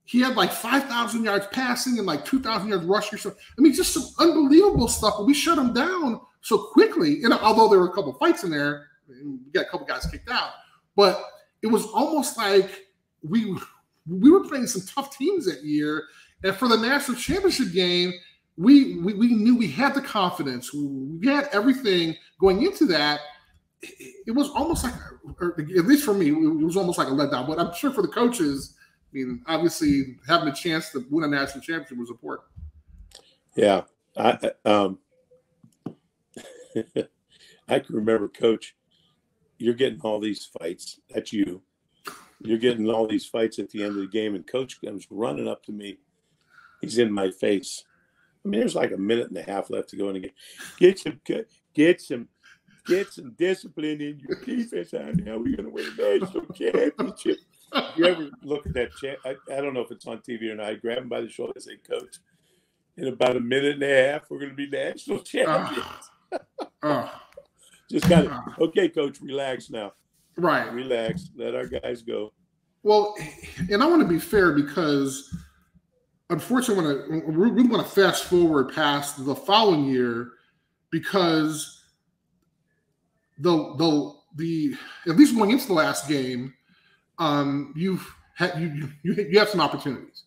he had like 5,000 yards passing and like 2,000 yards rushing. So, I mean, just some unbelievable stuff. But we shut him down so quickly. And although there were a couple fights in there, we got a couple guys kicked out. But it was almost like we were playing some tough teams that year. And for the national championship game, we knew we had the confidence. We had everything going into that. It was almost like, or at least for me, it was almost like a letdown. But I'm sure for the coaches, I mean, obviously having a chance to win a national championship was important. Yeah. I can remember, Coach, you're getting all these fights. That's you. You're getting all these fights at the end of the game, and Coach comes running up to me. He's in my face. I mean, there's like a minute and a half left to go in the game. Get some discipline in your defense out there. We're going to win a national championship. You ever look at that? I don't know if it's on TV or not. I grab him by the shoulder and say, Coach, in about a minute and a half, we're going to be national champions. Just got it. Okay, Coach, relax now. Right. Relax. Let our guys go. Well, and I want to be fair because, unfortunately, we want to fast forward past the following year because the at least going into the last game, you have some opportunities,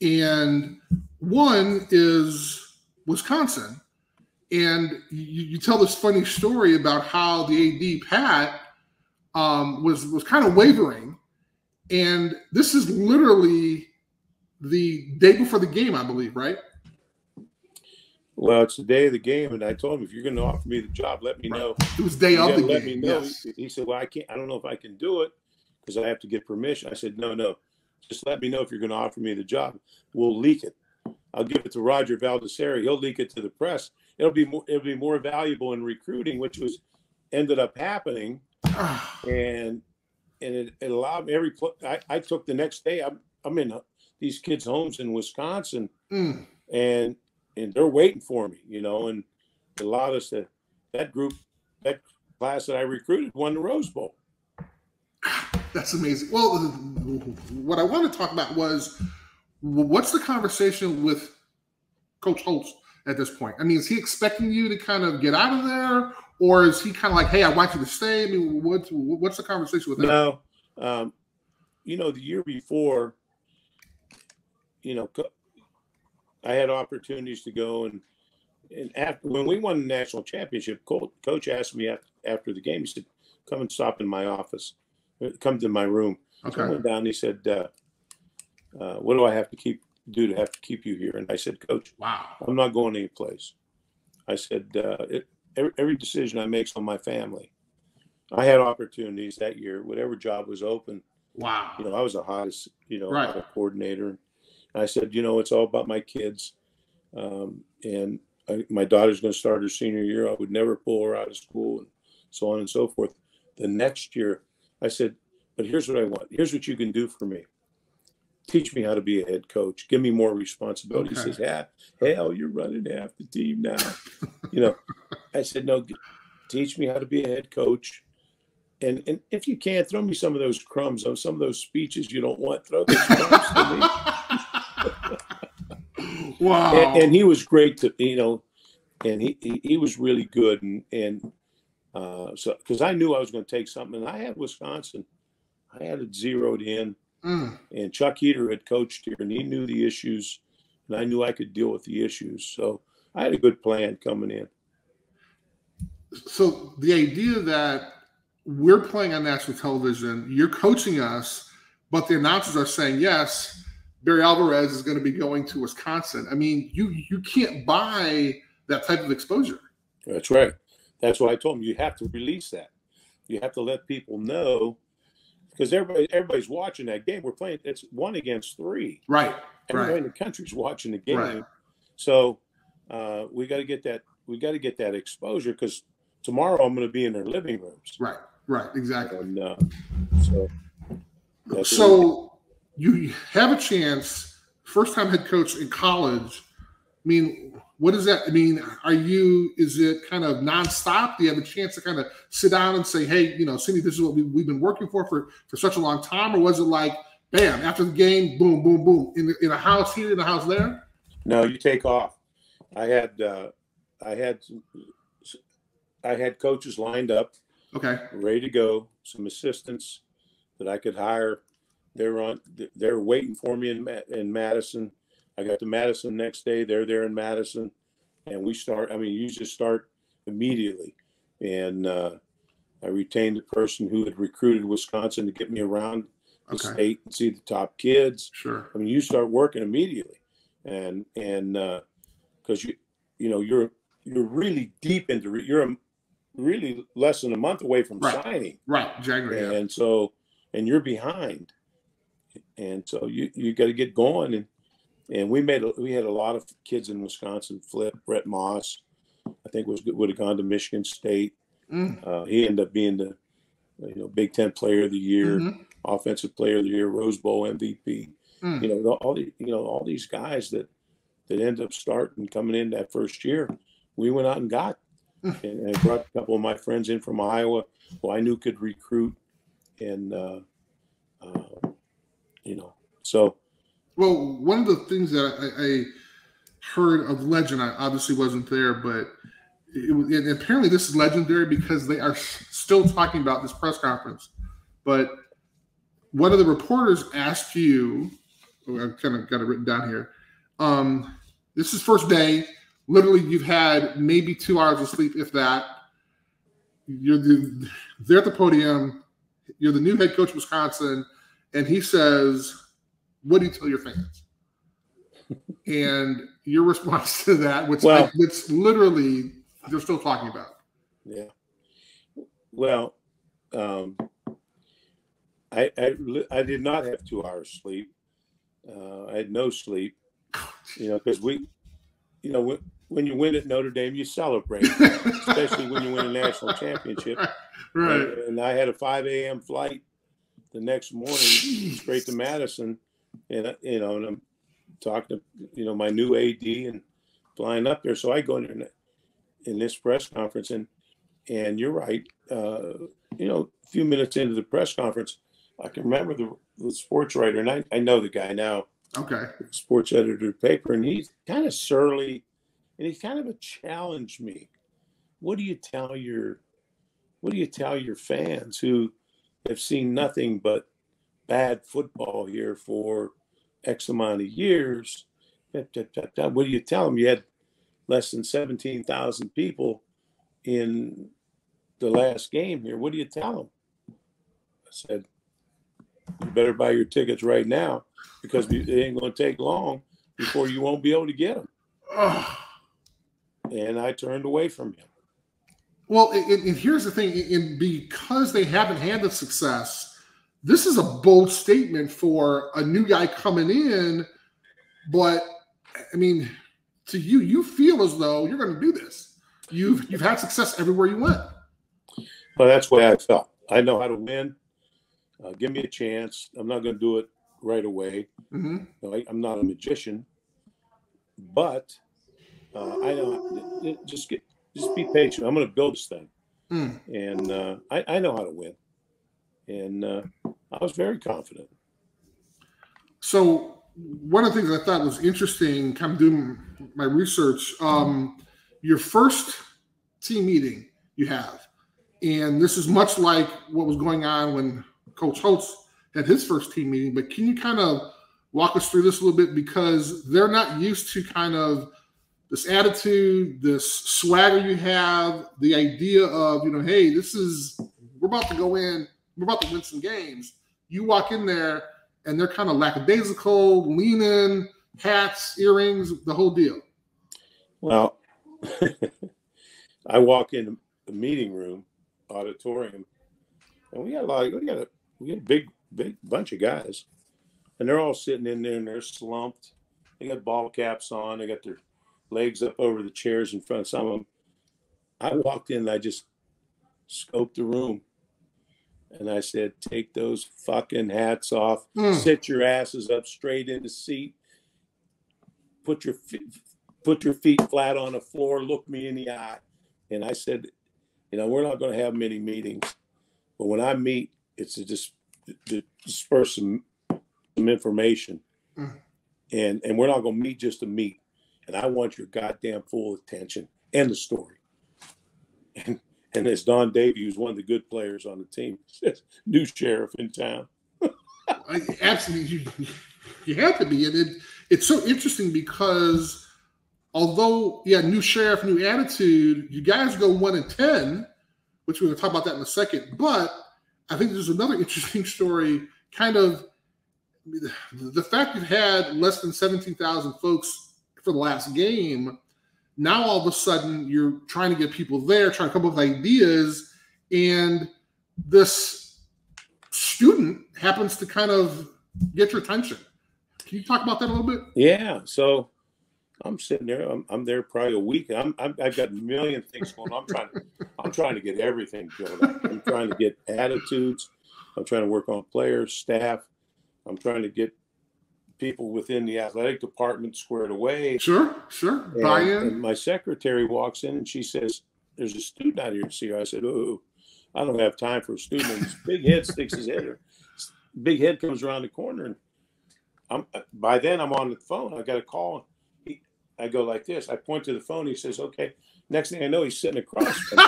and one is Wisconsin, and you tell this funny story about how the AD Pat was kind of wavering, and this is literally the day before the game, I believe, right? Well, it's the day of the game, and I told him, if you're going to offer me the job, let me know. It was day of the game. Let me know. Yes. He said, well, I can't. I don't know if I can do it because I have to get permission. I said, no. Just let me know if you're going to offer me the job. We'll leak it. I'll give it to Roger Valdeseri. He'll leak it to the press. It'll be more valuable in recruiting, which was ended up happening, and it allowed every. I took the next day. I'm in these kids' homes in Wisconsin, and they're waiting for me, you know, and it allowed us to, that class that I recruited won the Rose Bowl. That's amazing. Well, what I want to talk about was, what's the conversation with Coach Holtz at this point? I mean, is he expecting you to kind of get out of there, or is he kind of like, hey, I want you to stay? I mean, what's the conversation with him? No, you know, the year before, you know, I had opportunities to go, and after when we won the national championship, Coach asked me after the game. He said, "Come and stop in my office. Come to my room." Okay. So I went down. And he said, "What do I have to do to have to keep you here?" And I said, "Coach, wow, I'm not going any place." I said, "Every decision I make is on my family." I had opportunities that year. Whatever job was open. Wow. You know, I was the hottest. You know, right. Coordinator. I said, you know, it's all about my kids. And my daughter's going to start her senior year. I would never pull her out of school and so on and so forth. The next year, I said, but here's what I want. Here's what you can do for me. Teach me how to be a head coach. Give me more responsibility. Okay. He says, hell, you're running half the team now. You know, I said, no, teach me how to be a head coach. And if you can, throw me some of those crumbs on some of those speeches you don't want. Throw those crumbs to me. Wow. And he was great to, you know, and he was really good. And so, because I knew I was going to take something. And I had Wisconsin. I had it zeroed in. And Chuck Heater had coached here, and he knew the issues. And I knew I could deal with the issues. So I had a good plan coming in. So the idea that we're playing on national television, you're coaching us, but the announcers are saying, yes, Barry Alvarez is going to be going to Wisconsin. I mean, you can't buy that type of exposure. That's right. That's why I told him you have to release that. You have to let people know. because everybody's watching that game. We're playing, it's 1 against 3. Right. Everybody in the country's watching the game. Right. So we got to get that exposure, because tomorrow I'm going to be in their living rooms. Right. Right. Exactly. And, so you have a chance, first time head coach in college. I mean, what does that mean? Is it kind of nonstop? Do you have a chance to kind of sit down and say, hey, Cindy, this is what we've been working for such a long time? Or was it like, bam, after the game, boom, boom, boom, in a house here, in a house there? No, you take off. I had coaches lined up, ready to go. Some assistants that I could hire. They're waiting for me in Madison. I got to Madison the next day. They're there in Madison, and we start. I mean, you just start immediately. And I retained the person who had recruited Wisconsin to get me around the state and see the top kids. Sure. I mean, you start working immediately, and because you're really deep into you're really less than a month away from signing. Right. January. And so, and you're behind, and so you got to get going. And we had a lot of kids in Wisconsin flip. Brett Moss, I think, would have gone to Michigan State. Mm. He ended up being the Big Ten Player of the Year, mm-hmm. Offensive Player of the Year, Rose Bowl MVP. Mm. All these guys that end up starting coming in that first year, we went out and got, and I brought a couple of my friends in from Iowa who I knew could recruit, and so. Well, one of the things that I heard of legend, I obviously wasn't there, but apparently this is legendary because they are still talking about this press conference. But one of the reporters asked you, I've kind of got it written down here, this is first day. Literally, you've had maybe 2 hours of sleep, if that. They're at the podium. You're the new head coach of Wisconsin, and he says, what do you tell your fans? And your response to that, which literally they're still talking about. Yeah. Well, I did not have 2 hours sleep. I had no sleep, because when you win at Notre Dame, you celebrate, especially when you win a national championship. Right. And I had a 5 a.m. flight the next morning straight to Madison. And and I'm talking to my new AD and flying up there. So I go in there in this press conference, and you're right. A few minutes into the press conference, I can remember the sports writer, and I know the guy now. Okay. Sports editor of the paper, and he's kind of surly, and he kind of challenged me. What do you tell your fans who have seen nothing but bad football here for X amount of years? What do you tell them? You had less than 17,000 people in the last game here. What do you tell them? I said, you better buy your tickets right now, because it ain't going to take long before you won't be able to get them. And I turned away from him. Well, and here's the thing. And because they haven't had the success, this is a bold statement for a new guy coming in, but I mean, to you feel as though you're going to do this. You've had success everywhere you went. Well, that's the way I felt. I know how to win. Give me a chance. I'm not going to do it right away. Mm-hmm. I'm not a magician, but I know. Just be patient. I'm going to build this thing, and I know how to win, and. I was very confident. So one of the things I thought was interesting, kind of doing my research, your first team meeting you have, and this is much like what was going on when Coach Holtz had his first team meeting, but can you kind of walk us through this a little bit? Because they're not used to kind of this attitude, this swagger you have, the idea of, hey, we're about to go in, we're about to win some games. You walk in there, and they're kind of lackadaisical, leaning, hats, earrings, the whole deal. Well, I walk into the meeting room, auditorium, and we got a lot. We got We got a big bunch of guys, and they're all sitting in there and they're slumped. They got ball caps on. They got their legs up over the chairs in front of some of them. I walked in and I just scoped the room. And I said, take those fucking hats off. Sit your asses up straight in the seat. Put your feet flat on the floor. Look me in the eye. And I said, you know, we're not going to have many meetings. But when I meet, it's to disperse some information. And we're not going to meet just to meet. And I want your goddamn full attention and the story. And as Don Davey, who's one of the good players on the team, says, new sheriff in town. Absolutely. You have to be. And it's so interesting because although, yeah, new sheriff, new attitude, you guys go 1-10, which we're going to talk about that in a second. But I think there's another interesting story, kind of the fact you've had less than 17,000 folks for the last game. Now, all of a sudden, you're trying to get people there, trying to come up with ideas, and this student happens to kind of get your attention. Can you talk about that a little bit? Yeah. So I'm sitting there. I'm there probably a week. I've got a million things going on. I'm trying to get everything built up. I'm trying to get attitudes. I'm trying to work on players, staff. I'm trying to get people within the athletic department squared away. Sure. And my secretary walks in and she says, there's a student out here to see her. I said, oh, I don't have time for a student. And this big head sticks his head. Big head comes around the corner. And by then I'm on the phone. I got a call. I go like this. I point to the phone. He says, okay. Next thing I know, he's sitting across from me.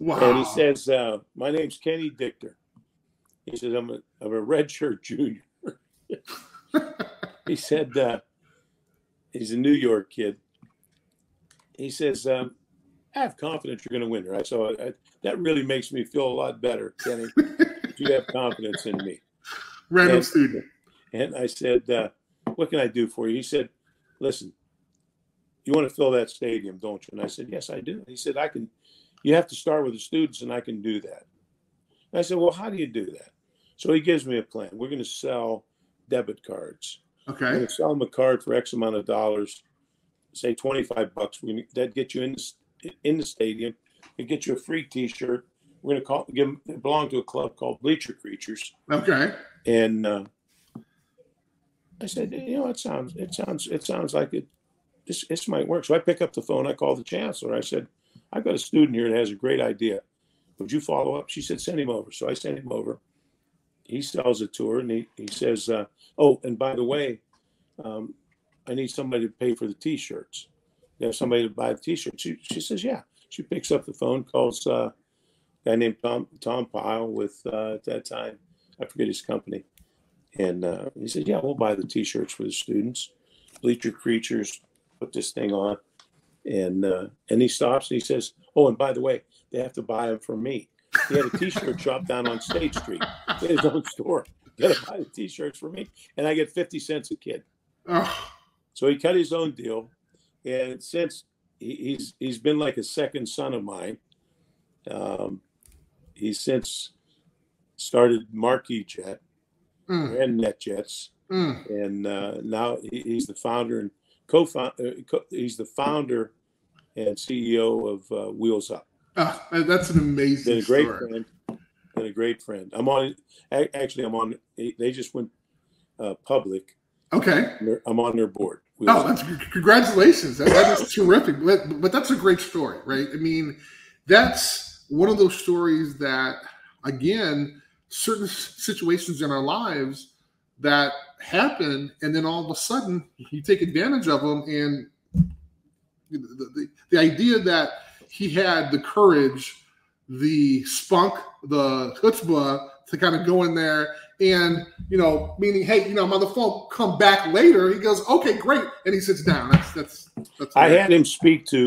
Wow. And he says, my name's Kenny Dichter. He said, I'm a redshirt junior. He said, he's a New York kid. He says, I have confidence you're going to win, right? So that really makes me feel a lot better, Kenny. You have confidence in me. Random student. And I said, what can I do for you? He said, listen, you want to fill that stadium, don't you? And I said, yes, I do. And he said, you have to start with the students, and I can do that. I said, well, how do you do that? So he gives me a plan. We're going to sell debit cards. Okay. We're going to sell them a card for X amount of dollars, say $25. That gets you in the stadium. It gets you a free T-shirt. We're going to give them. They belong to a club called Bleacher Creatures. Okay. And I said, you know, it sounds like it. This might work. So I pick up the phone. I call the chancellor. I said, I've got a student here that has a great idea. Would you follow up? She said, send him over. So I sent him over. He sells it to her, and he says, oh, and by the way, I need somebody to pay for the T-shirts. You have somebody to buy the T-shirts? She says, yeah. She picks up the phone, calls a guy named Tom Pyle with, at that time, I forget his company. And he said, yeah, we'll buy the T-shirts for the students. Bleacher Creatures, put this thing on. And he stops and he says, oh, and by the way, they have to buy them from me. He had a T-shirt shop down on State Street. He had his own store. He had to buy the T-shirts for me, and I get 50 cents a kid. Oh. So he cut his own deal, and since he's been like a second son of mine, he's since started Marquee Jet and NetJets, and now he's the founder and co-founder. He's the founder and CEO of Wheels Up. Oh, that's an amazing story. Been a great friend. I'm on. They just went public. Okay. I'm on their board. Oh, congratulations! That is terrific. But that's a great story, right? I mean, that's one of those stories that, again, certain situations in our lives that happen, and then all of a sudden you take advantage of them, and the idea that he had the courage, the spunk, the chutzpah to kind of go in there and, you know, meaning, hey, you know, I'm on the phone, come back later. He goes, okay, great. And he sits down. That's I had him speak to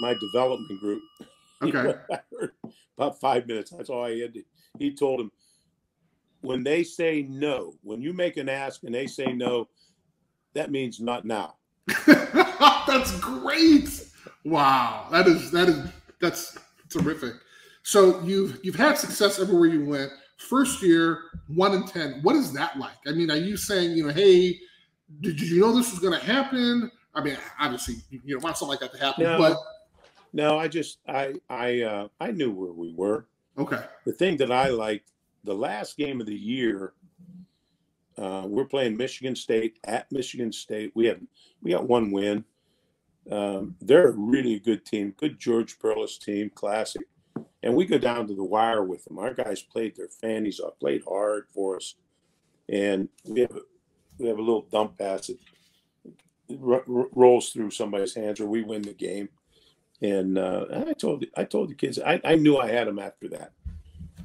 my development group. Okay. About 5 minutes. That's all I had to. He told him, when they say no, when you make an ask and they say no, that means not now. That's great. Wow, that's terrific. So you've had success everywhere you went. First year, 1-10. What is that like? I mean, are you saying, you know, hey, did you know this was going to happen? I mean, obviously, you don't want something like that to happen. No, but no, I knew where we were. Okay. The thing that I liked, the last game of the year, we're playing Michigan State at Michigan State. We got one win. They're a really good team, good George Perlis team, classic. And we go down to the wire with them. Our guys played their fannies off, played hard for us. And we have a little dump pass that rolls through somebody's hands, or we win the game. And I told the kids, I knew I had them after that.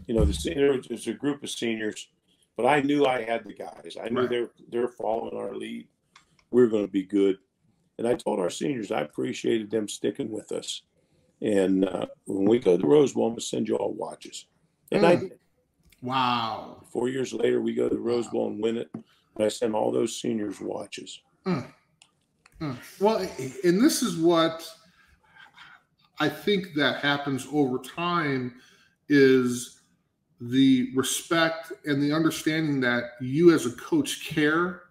You know, there's a group of seniors, but I knew I had the guys. I knew right. they're following our lead. We were going to be good. And I told our seniors I appreciated them sticking with us. And when we go to the Rose Bowl, I'm going to send you all watches. And I did. Wow. 4 years later, we go to the Rose Bowl and win it. And I sent all those seniors watches. Well, and this is what I think that happens over time is the respect and the understanding that you as a coach care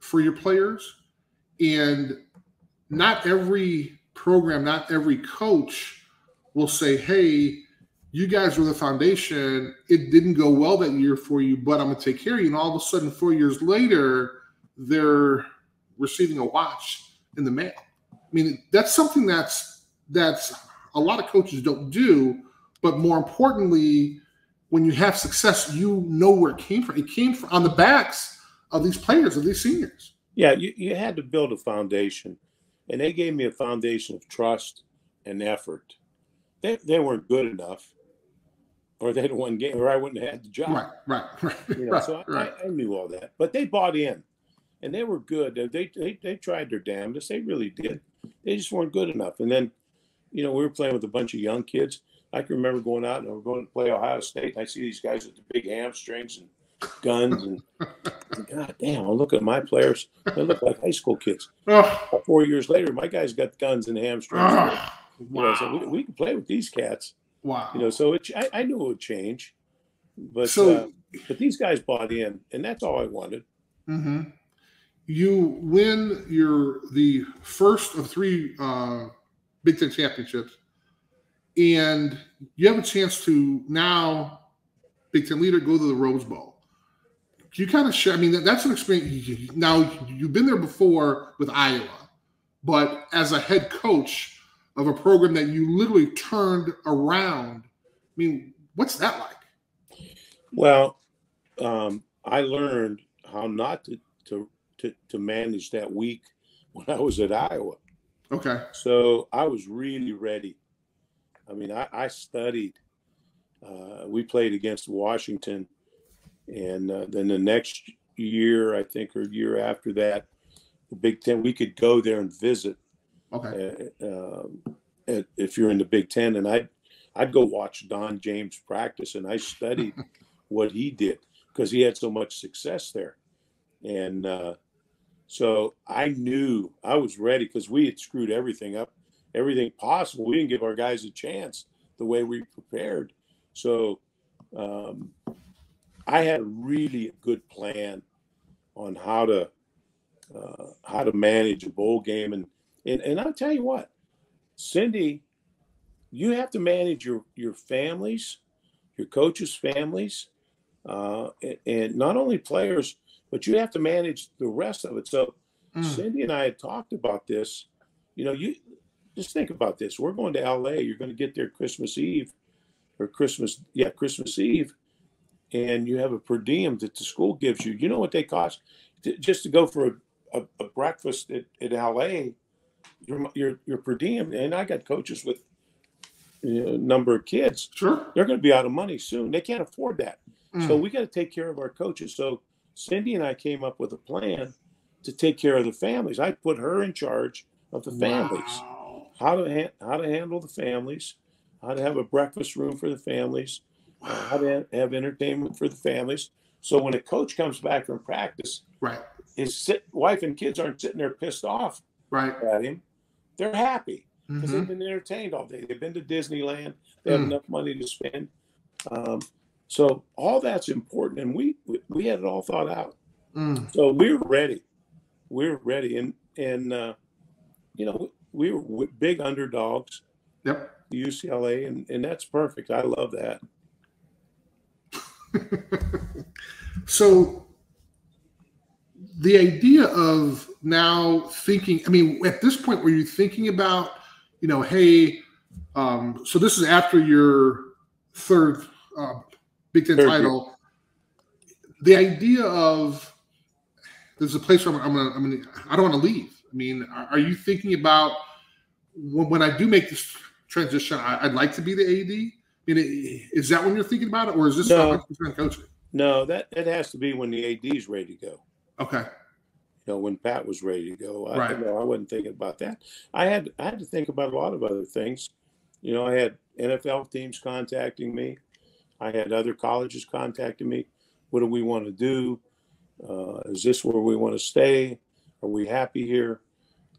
for your players. And not every program, not every coach will say, hey, you guys were the foundation. It didn't go well that year for you, but I'm going to take care of you. And all of a sudden, 4 years later, they're receiving a watch in the mail. I mean, that's something that's a lot of coaches don't do. But more importantly, when you have success, you know where it came from. It came from on the backs of these players, of these seniors. Yeah, you had to build a foundation. And they gave me a foundation of trust and effort. They weren't good enough, or they had one game, or I wouldn't have had the job. Right. You know, right, so right. I knew all that. But they bought in, and they were good. They tried their damnedest. They really did. They just weren't good enough. And then, you know, we were playing with a bunch of young kids. I can remember going out, and we're going to play Ohio State, and I see these guys with the big hamstrings and guns, and God damn, I look at my players, they look like high school kids. 4 years later, my guy's got guns and hamstrings. Wow. So we can play with these cats. Wow. You know, so I knew it would change, but these guys bought in, and that's all I wanted. Mm-hmm. You win the first of three Big Ten championships, and you have a chance to now, Big Ten leader, go to the Rose Bowl. You kind of share, I mean, that's an experience. Now, you've been there before with Iowa, but as a head coach of a program that you literally turned around, I mean, what's that like? Well, I learned how not to manage that week when I was at Iowa. Okay. So I was really ready. I mean, I studied. We played against Washington. And then the next year, I think, or year after that, the Big Ten, we could go there and visit. Okay. If you're in the Big Ten. And I'd go watch Don James practice, and I studied what he did because he had so much success there. And so I knew I was ready because we had screwed everything up, everything possible. We didn't give our guys a chance the way we prepared. So I had a really good plan on how to manage a bowl game, and I'll tell you what, Cindy, you have to manage your families, your coaches' families, and not only players, but you have to manage the rest of it. So Cindy and I had talked about this. You know, you just think about this. We're going to LA. You're going to get there Christmas Eve. And you have a per diem that the school gives you. You know what they cost? Just to go for a breakfast at LA, your per diem. And I got coaches with a number of kids. Sure. They're going to be out of money soon. They can't afford that. So we got to take care of our coaches. So Cindy and I came up with a plan to take care of the families. I put her in charge of the families. Wow. How to handle the families, how to have a breakfast room for the families, how to have entertainment for the families. So when a coach comes back from practice, right, his wife and kids aren't sitting there pissed off right at him. They're happy because they've been entertained all day. They've been to Disneyland. They have enough money to spend. So all that's important, and we had it all thought out. So we're ready. We're ready, and you know, we were big underdogs. Yep. UCLA, and that's perfect. I love that. So the idea of now thinking, I mean, at this point, were you thinking about, you know, hey, so this is after your third Big Ten title. The idea of there's a place where I'm gonna, I don't want to leave. I mean, are you thinking about when I do make this transition, I'd like to be the AD? I mean, is that when you're thinking about it, or is this not like coaching? No, that has to be when the AD's ready to go. Okay. You know, when Pat was ready to go, right. You know, I wasn't thinking about that. I had to think about a lot of other things. You know, I had NFL teams contacting me. I had other colleges contacting me. What do we want to do? Is this where we want to stay? Are we happy here?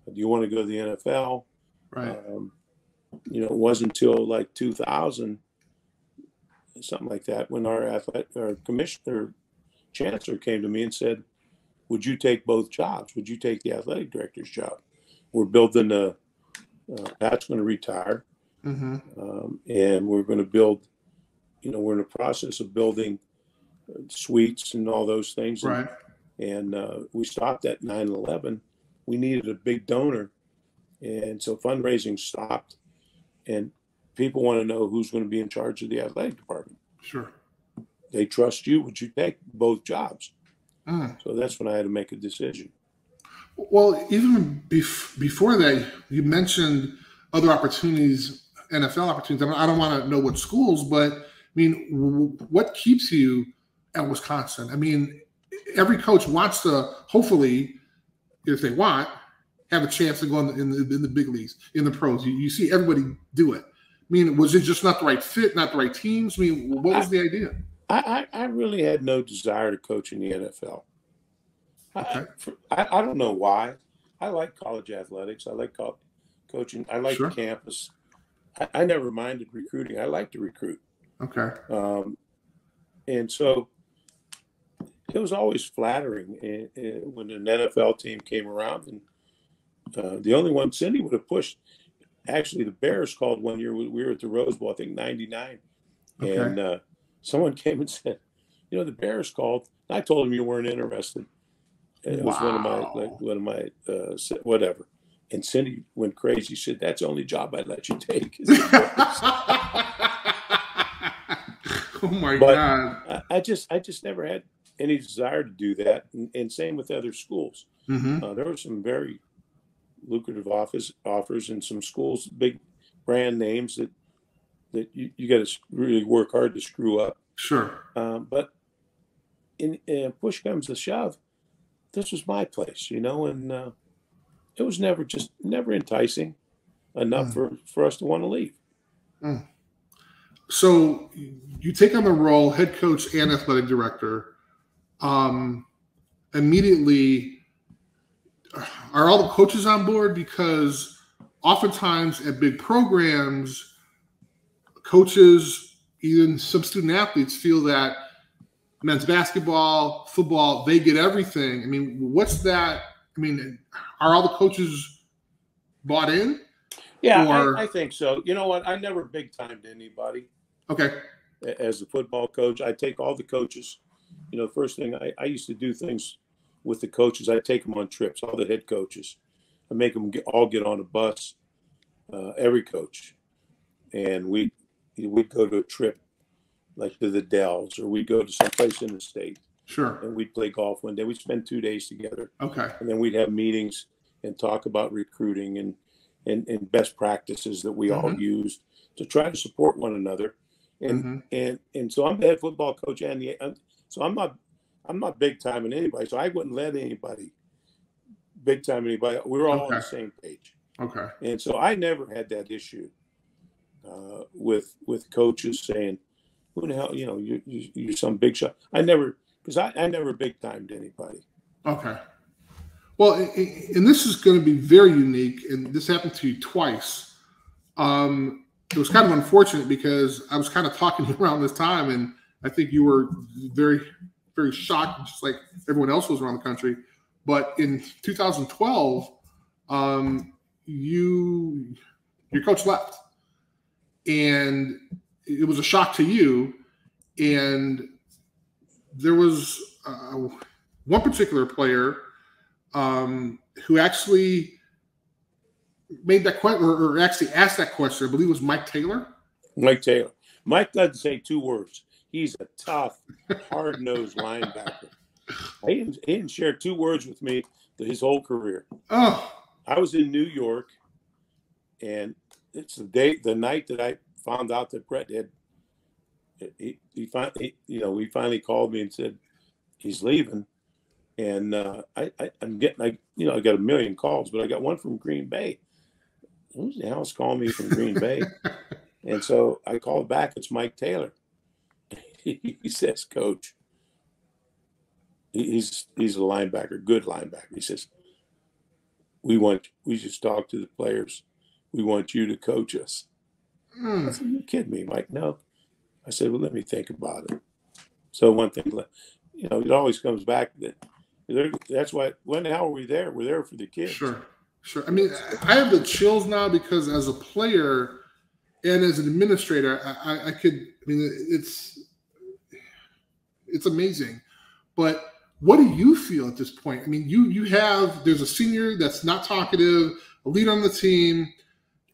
Do you want to go to the NFL? Right. You know, it wasn't until like 2000, something like that, when our commissioner, chancellor, came to me and said, "Would you take both jobs? Would you take the athletic director's job? We're building a. Pat's going to retire, and we're going to build. You know, we're in the process of building suites and all those things. Right. And we stopped at 9/11. We needed a big donor. And so fundraising stopped, and people want to know who's going to be in charge of the athletic department. Sure. They trust you. Would you take both jobs? So that's when I had to make a decision. Well, even before that, you mentioned other opportunities, NFL opportunities. I don't want to know what schools, but I mean, what keeps you at Wisconsin? I mean, every coach wants to, hopefully, if they want, have a chance to go in the big leagues, in the pros. You see everybody do it. I mean, was it just not the right fit, not the right teams? I mean, what was the idea? I really had no desire to coach in the NFL. Okay. I don't know why. I like college athletics. I like coaching. I like campus. I never minded recruiting. I like to recruit. Okay. And so it was always flattering when an NFL team came around, and the only one Cindy would have pushed, actually, the Bears called one year. We were at the Rose Bowl, I think 99. Okay. And someone came and said, you know, the Bears called. And I told them you weren't interested. And it was one of my whatever. And Cindy went crazy. She said, that's the only job I'd let you take. Oh my God. I just never had any desire to do that. And same with other schools. There were some very lucrative offers in some schools, big brand names that you got to really work hard to screw up. Sure. But in push comes to shove, this was my place, you know, and it was never enticing enough for us to want to leave. So you take on the role, head coach and athletic director, immediately. Are all the coaches on board? Because oftentimes at big programs, coaches, even some student athletes, feel that men's basketball, football, they get everything. I mean, what's that? I mean, are all the coaches bought in? Yeah, I think so. You know what? I never big-timed anybody. Okay. As a football coach, I take all the coaches. You know, first thing, I used to do things with the coaches. I take them on trips, all the head coaches. I make them all get on a bus, every coach. And we'd go to a trip, like to the Dells, or we'd go to someplace in the state. Sure. And we'd play golf one day. We'd spend 2 days together. Okay. And then we'd have meetings and talk about recruiting and best practices that we all used to try to support one another. And and so I'm the head football coach, and so I'm not big timing anybody, so I wouldn't let anybody big time anybody. We were all on the same page. Okay. And so I never had that issue with coaches saying, "Who the hell, you know, you're some big shot." I never, because I never big timed anybody. Okay. Well, and this is going to be very unique, and this happened to you twice. it was kind of unfortunate because I was kind of talking around this time, and I think you were very, very shocked, just like everyone else was around the country. But in 2012, your coach left, and it was a shock to you. And there was one particular player who actually made that question, or actually asked that question. I believe it was Mike Taylor. Mike Taylor. Mike doesn't say two words. He's a tough, hard-nosed linebacker. He didn't share two words with me his whole career. Oh, I was in New York, and it's the night that I found out that Brett had. He finally called me and said he's leaving, and I'm getting I got a million calls, but I got one from Green Bay. Who's the hell's calling me from Green Bay? And so I called back. It's Mike Taylor. He says, "Coach, he's a linebacker, good linebacker." He says, "We just talk to the players. We want you to coach us." Mm. I said, "You kidding me, Mike?" No. I said, "Well, let me think about it." So one thing, it always comes back that that's why. When the hell were we there? We're there for the kids. Sure, sure. I mean, I have the chills now because as a player and as an administrator, I could. I mean, it's amazing. But what do you feel at this point? I mean, there's a senior that's not talkative, a lead on the team.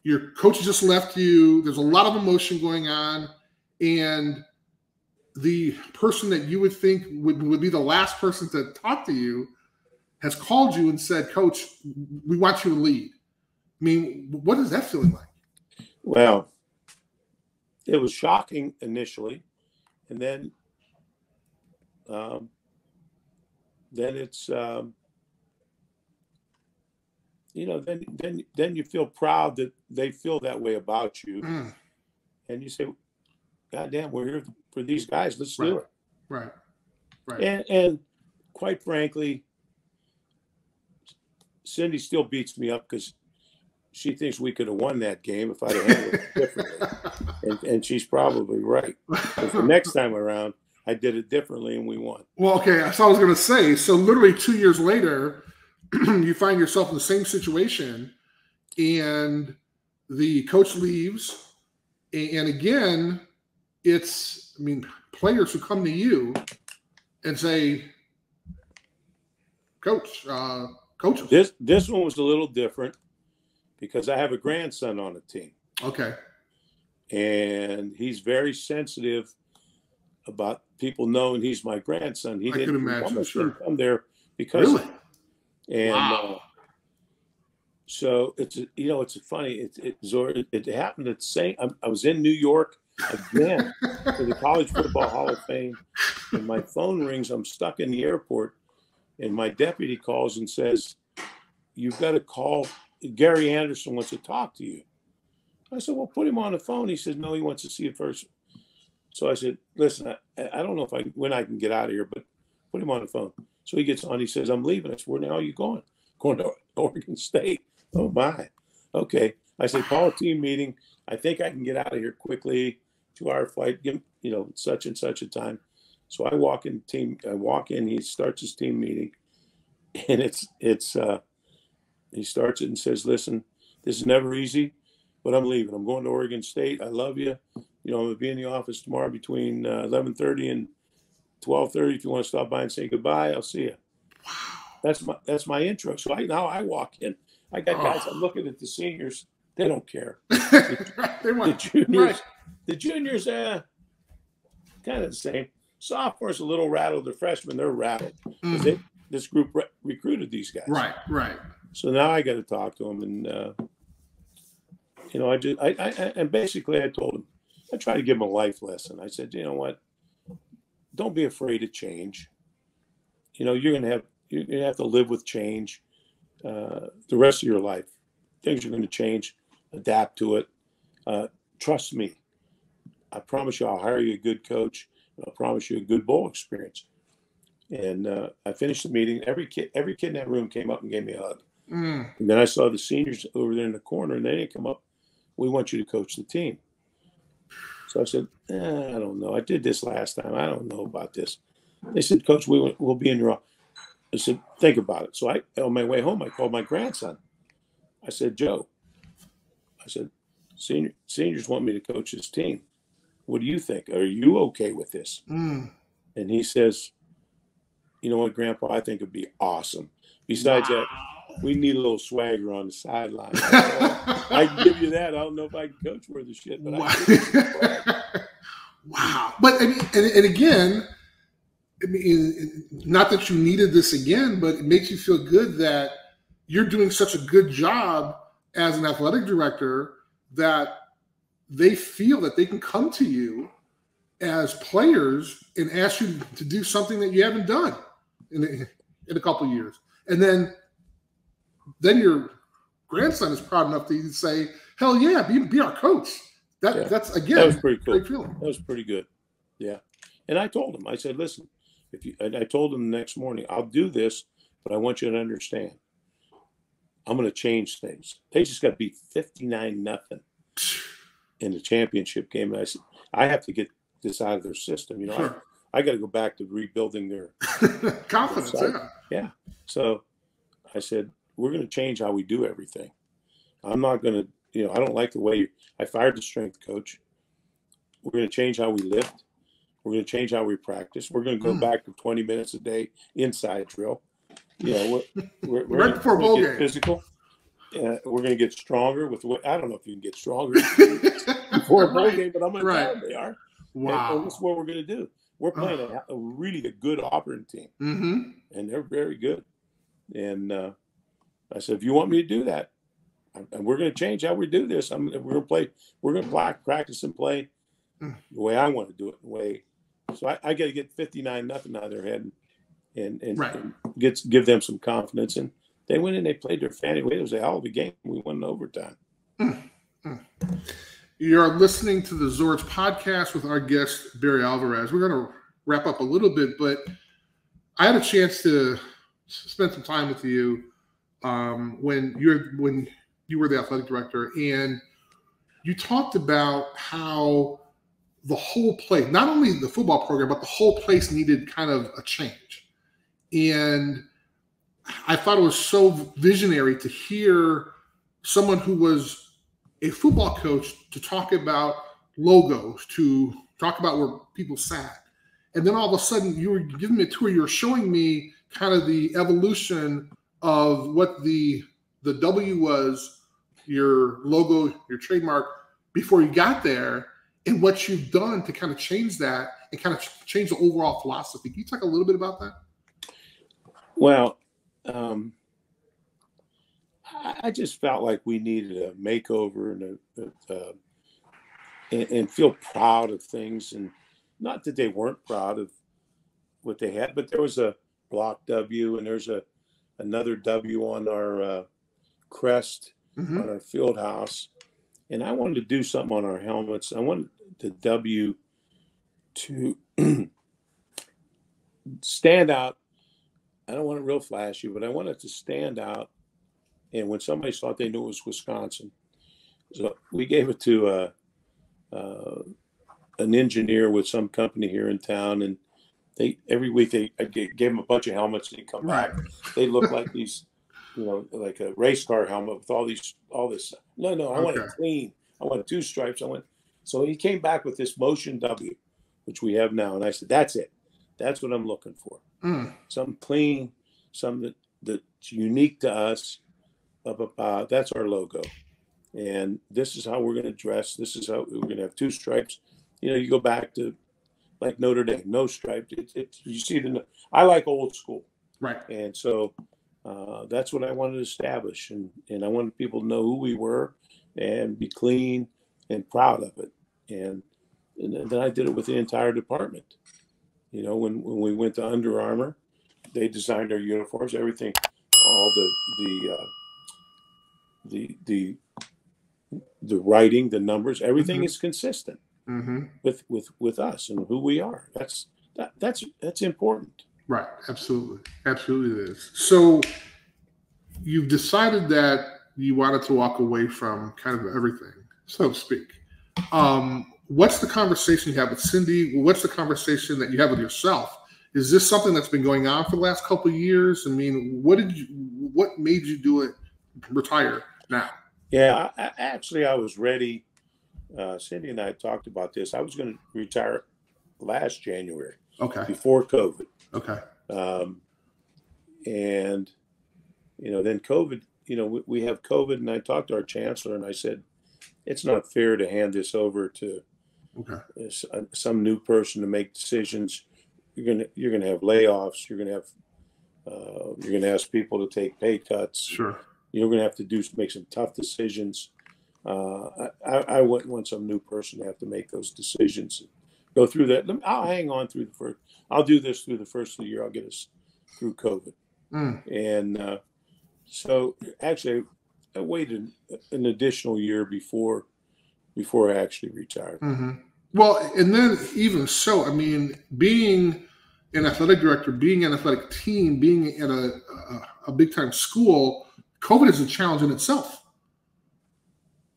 Your coach just left you. There's a lot of emotion going on. And the person that you would think would be the last person to talk to you has called you and said, "Coach, we want you to lead." I mean, what is that feeling like? Well, it was shocking initially. And then you feel proud that they feel that way about you. Mm. And you say, "God damn, we're here for these guys. Let's do it." Right, right. And quite frankly, Cindy still beats me up because she thinks we could have won that game if I'd have handled it differently. And she's probably right. But the next time around, I did it differently and we won. Well, okay, so I was going to say, so literally 2 years later, you find yourself in the same situation and the coach leaves. And again, players who come to you and say, "Coach, coach." This one was a little different because I have a grandson on the team. Okay. And he's very sensitive about people knowing he's my grandson. He didn't want us to come there because really? And wow. So it happened at I was in New York again for the College Football Hall of Fame, and my phone rings. I'm stuck in the airport, and my deputy calls and says, "You've got to call. Gary Anderson wants to talk to you." I said, "Well, put him on the phone." He says, "No, he wants to see you first." So I said, "Listen, I don't know when I can get out of here, but put him on the phone." So he gets on. He says, "I'm leaving." I said, "Where the hell are you going?" "Going to Oregon State." "Oh, my. Okay." I said, "Call a team meeting. I think I can get out of here quickly. 2-hour flight, such and such a time." So I walk in. He starts his team meeting, and he starts it and says, "Listen, this is never easy, but I'm leaving. I'm going to Oregon State. I love you. I'm gonna be in the office tomorrow between 11:30 and 12:30. If you want to stop by and say goodbye, I'll see you." Wow. That's my intro. So now I walk in. I got guys. I'm looking at the seniors. They don't care. The juniors, kind of the same. Sophomores a little rattled. The freshmen, they're rattled. Mm. This group recruited these guys. Right, right. So now I got to talk to them, and basically I told them, I tried to give them a life lesson. I said, "You know what? Don't be afraid of change. You're gonna have to live with change the rest of your life. Things are going to change. Adapt to it. Trust me. I promise you I'll hire you a good coach. I'll promise you a good bowl experience." And I finished the meeting. Every kid in that room came up and gave me a hug. Mm. And then I saw the seniors over there in the corner, and they didn't come up. "We want you to coach the team." So I said, I don't know. I did this last time. I don't know about this. They said, Coach, we'll be in your office. I said, think about it. So I, on my way home, I called my grandson. I said, Joe, I said, seniors want me to coach this team. What do you think? Are you okay with this? Mm. And he says, you know what, Grandpa, I think it'd be awesome. Besides that, we need a little swagger on the sideline. I can give you that. I don't know if I can coach worth a shit, but wow. I can. Wow. But I mean, and again, I mean, not that you needed this again, but it makes you feel good that you're doing such a good job as an athletic director that they feel that they can come to you as players and ask you to do something that you haven't done in a couple of years. And then your grandson is proud enough to say, hell yeah, be our coach. That's again, that was pretty cool. Feeling. That was pretty good. Yeah. And I told him, I said, listen, I told him the next morning, I'll do this, but I want you to understand, I'm going to change things. They just got beat 59-0 in the championship game. And I said, I have to get this out of their system. You know, sure. I got to go back to rebuilding their confidence. Yeah. So I said, we're going to change how we do everything. I'm not going to, you know, I don't like the way I fired the strength coach. We're going to change how we lift. We're going to change how we practice. We're going to go back to 20 minutes a day inside drill. You know, we're right before bowl game. Physical. We're going to get stronger with what I don't know if you can get stronger before a bowl game, but I'm going to tell them they are. Wow, and that's what we're going to do. We're playing a really a good Auburn team, mm-hmm. and they're very good. And I said, if you want me to do that, and we're going to change how we do this. We're going to practice and play the way I want to do it. The way, so I got to get 59-0 out of their head. And give them some confidence. And they went in, they played their fanny way. It was a hell of a game. We won in overtime. You're listening to the Zorich podcast with our guest, Barry Alvarez. We're going to wrap up a little bit, but I had a chance to spend some time with you when you were the athletic director. And you talked about how the whole place, not only the football program, but the whole place needed kind of a change. And I thought it was so visionary to hear someone who was a football coach to talk about logos, to talk about where people sat. And then all of a sudden you were giving me a tour. You were showing me kind of the evolution of what the W was, your logo, your trademark, before you got there, and what you've done to kind of change that and kind of change the overall philosophy. Can you talk a little bit about that? Well, I just felt like we needed a makeover and feel proud of things. And not that they weren't proud of what they had, but there was a block W and there's another W on our crest, mm-hmm. on our field house. And I wanted to do something on our helmets. I wanted the W to stand out. I don't want it real flashy, but I want it to stand out. And when somebody thought they knew it was Wisconsin, so we gave it to an engineer with some company here in town, and every week I gave them a bunch of helmets, and they come back. They look like these, you know, like a race car helmet with all this. No, I want it clean. I want two stripes. So he came back with this motion W, which we have now, and I said, that's it. That's what I'm looking for. Mm. Something clean, something that's unique to us. That's our logo. And this is how we're going to dress. This is how we're going to have two stripes. You know, you go back to like Notre Dame, no stripes. You see, I like old school. Right. And so that's what I wanted to establish. And I wanted people to know who we were and be clean and proud of it. And then I did it with the entire department. You know, when we went to Under Armour, they designed our uniforms, everything, all the writing, the numbers, everything mm-hmm. is consistent mm-hmm. with us and who we are. That's important. Right. Absolutely. Absolutely it is. So you've decided that you wanted to walk away from kind of everything, so to speak. what's the conversation you have with Cindy? What's the conversation that you have with yourself? Is this something that's been going on for the last couple of years? I mean, what made you do it, retire now? Yeah, I was ready. Cindy and I talked about this. I was going to retire last January. Okay. Before COVID. Okay. And, you know, then COVID, you know, we have COVID, and I talked to our chancellor and I said, it's not fair to hand this over to some new person to make decisions. You're going to have layoffs. You're going to ask people to take pay cuts. Sure. You're going to have to make some tough decisions. I wouldn't want some new person to have to make those decisions. Go through that. I'll hang on through the first. I'll do this through the first of the year. I'll get us through COVID. And so actually, I waited an additional year before I actually retired. Mm-hmm. Well, and then even so, I mean, being an athletic director, being an athletic team, being at a big time school, COVID is a challenge in itself.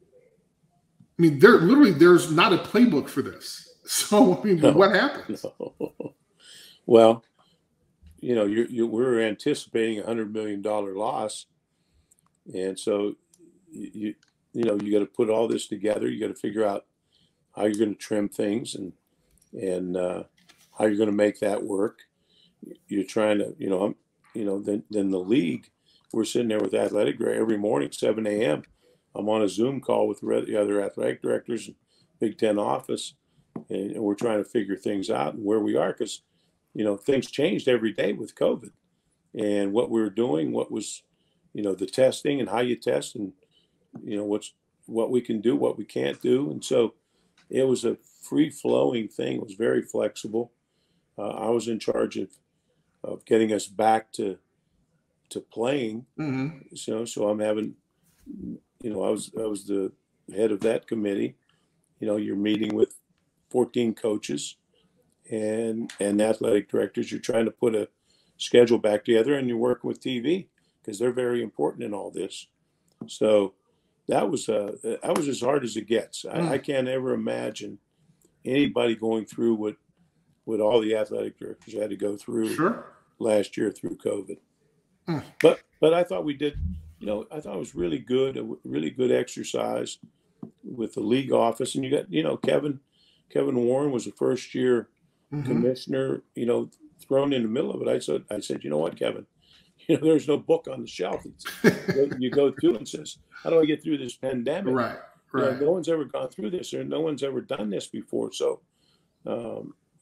I mean, there's not a playbook for this. So, I mean, what happens? No. Well, you know, we're anticipating $100 million loss, and so you got to put all this together. You got to figure out how you're going to trim things and how you're going to make that work. You're trying to, you know, then the league. We're sitting there with athletic director every morning, 7 a.m. I'm on a Zoom call with the other athletic directors, Big Ten office, and we're trying to figure things out and where we are, because, you know, things changed every day with COVID and what we were doing, what was, you know, the testing and how you test and, you know, what we can do, what we can't do. And so it was a free-flowing thing. It was very flexible. I was in charge of getting us back to playing. Mm-hmm. So I'm having, you know, I was the head of that committee. You know, you're meeting with 14 coaches and athletic directors. You're trying to put a schedule back together, and you're working with TV because they're very important in all this. So that was as hard as it gets. Mm. I can't ever imagine anybody going through what all the athletic directors had to go through last year through COVID. Mm. But I thought we did. You know, I thought it was really good, a really good exercise with the league office. And you got, you know, Kevin Warren was a first year commissioner, you know, thrown in the middle of it. I said, you know what, Kevin, you know, there's no book on the shelf. You go through and says, how do I get through this pandemic? Right. You know, no one's ever gone through this, or no one's ever done this before. So, you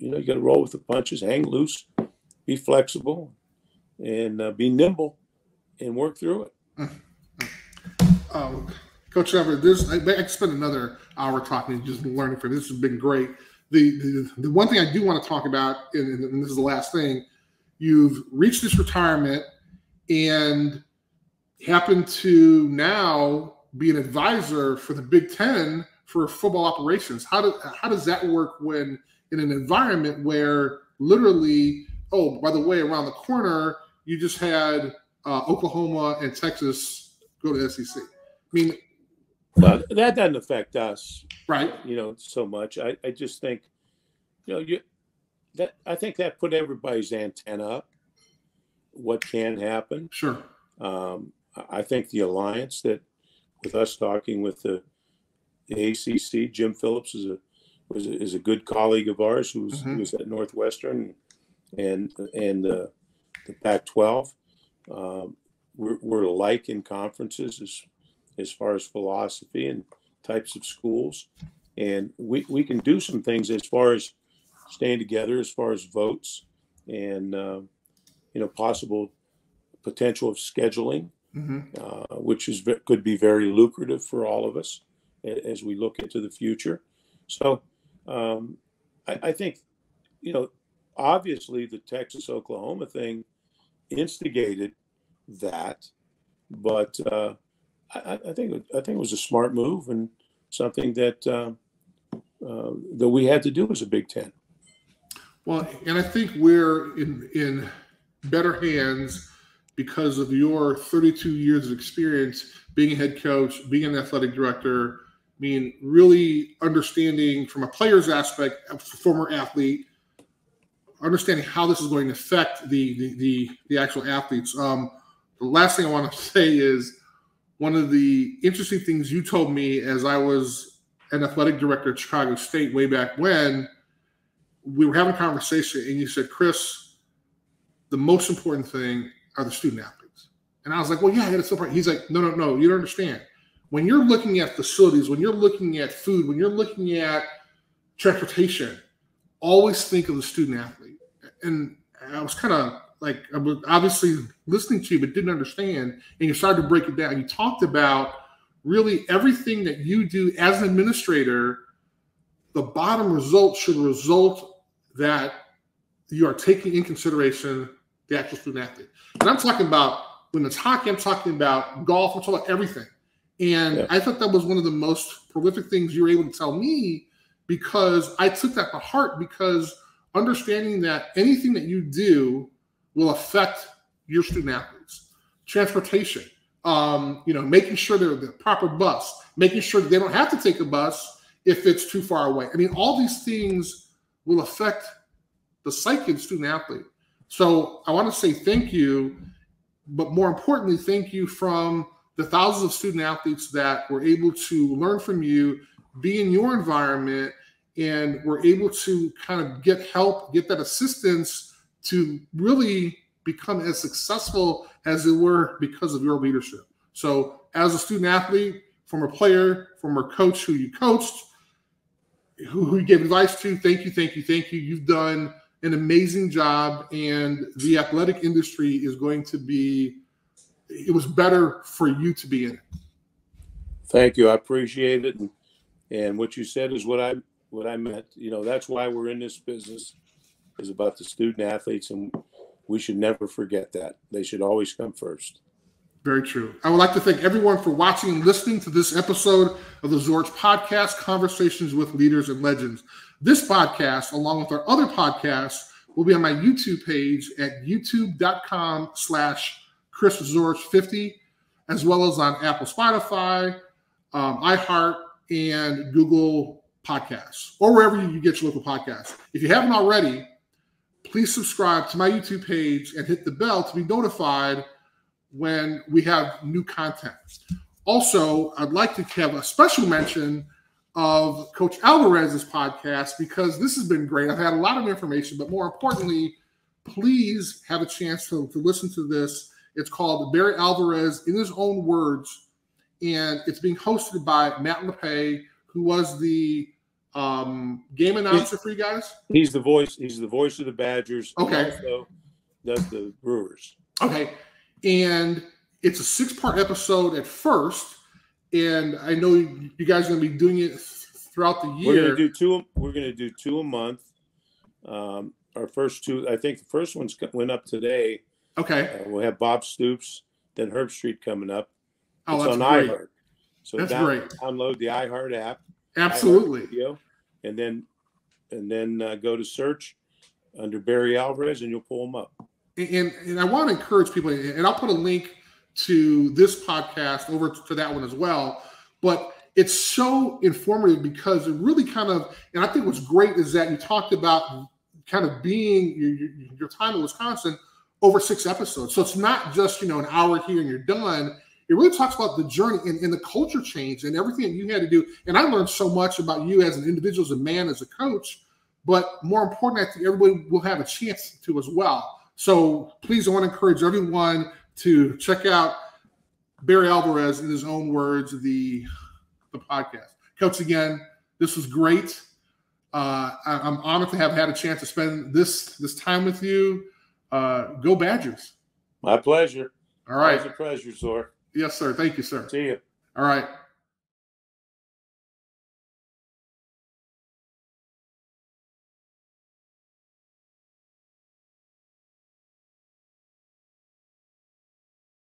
know, you got to roll with the punches, hang loose, be flexible, and be nimble, and work through it. Coach Everett, I spent another hour talking, just learning from this. Has been great. The one thing I do want to talk about, and this is the last thing, you've reached this retirement and happen to now be an advisor for the Big Ten for football operations. How does that work when in an environment where literally, oh, by the way, around the corner, you just had Oklahoma and Texas go to SEC? I mean, well, that doesn't affect us, right? You know, so much. I just think, you know, I think that put everybody's antenna up. What can happen? Sure. I think the alliance that with us talking with the ACC, Jim Phillips is a good colleague of ours who was at Northwestern and the Pac-12. We're alike in conferences as far as philosophy and types of schools. And we can do some things as far as staying together, as far as votes and, you know, potential of scheduling, which could be very lucrative for all of us as we look into the future. So I think, you know, obviously the Texas-Oklahoma thing instigated that, but I think it was a smart move and something that that we had to do as a Big Ten. Well, and I think we're in better hands because of your 32 years of experience being a head coach, being an athletic director, I mean, really understanding from a player's aspect, a former athlete, understanding how this is going to affect the actual athletes. The last thing I want to say is one of the interesting things you told me as I was an athletic director at Chicago State way back when, we were having a conversation and you said, Chris, the most important thing are the student athletes. And I was like, well, yeah, that's so important. He's like, no, you don't understand. When you're looking at facilities, when you're looking at food, when you're looking at transportation, always think of the student athlete. And I was kind of like, I was obviously listening to you, but didn't understand. And you started to break it down. You talked about really everything that you do as an administrator, the bottom result should result that you are taking in consideration the actual student athlete. And I'm talking about when it's hockey, I'm talking about golf, I'm talking about everything. And yeah. I thought that was one of the most prolific things you were able to tell me, because I took that to heart, because understanding that anything that you do will affect your student athletes. Transportation, making sure they're the proper bus, making sure that they don't have to take a bus if it's too far away. I mean, all these things will affect the psyche of the student athlete. So I want to say thank you, but more importantly, thank you from the thousands of student athletes that were able to learn from you, be in your environment, and were able to kind of get help, get that assistance to really become as successful as they were because of your leadership. So as a student athlete, former player, former coach who you coached, who you gave advice to, thank you. You've done an amazing job, and the athletic industry is going to be, it was better for you to be in it. Thank you. I appreciate it. And what you said is what I meant. You know, that's why we're in this business, is about the student athletes, and we should never forget that. They should always come first. Very true. I would like to thank everyone for watching and listening to this episode of the Zorich Podcast, Conversations with Leaders and Legends. This podcast, along with our other podcasts, will be on my YouTube page at youtube.com/ChrisZorich50, as well as on Apple, Spotify, iHeart, and Google Podcasts, or wherever you get your local podcasts. If you haven't already, please subscribe to my YouTube page and hit the bell to be notified when we have new content. Also, I'd like to have a special mention of Coach Alvarez's podcast, because this has been great. I've had a lot of information, but more importantly, please have a chance to listen to this. It's called Barry Alvarez in His Own Words, and it's being hosted by Matt LePay, who was the game announcer for you guys. He's the voice of the Badgers. Okay. And also does the Brewers. Okay. And it's a 6-part episode at first, and I know you guys are going to be doing it throughout the year. We're going to do two a month. Our first two, I think the first one went up today. Okay. We'll have Bob Stoops, then Herb Street coming up. Oh, it's on iHeart. So that's great. Download the iHeart app. Absolutely. iHeart Radio, and then go to search under Barry Alvarez, and you'll pull them up. And I want to encourage people, and I'll put a link to this podcast over to that one as well. But it's so informative, because it really kind of, and I think what's great is that you talked about kind of being your time in Wisconsin over 6 episodes. So it's not just, an hour here and you're done. It really talks about the journey and the culture change and everything that you had to do. And I learned so much about you as an individual, as a man, as a coach. But more important, I think everybody will have a chance to as well. So please, I want to encourage everyone to check out Barry Alvarez in His Own Words, the podcast. Coach, again, this was great. I'm honored to have had a chance to spend this time with you. Go Badgers. My pleasure. All right. It was a pleasure, sir. Yes, sir. Thank you, sir. See you. All right.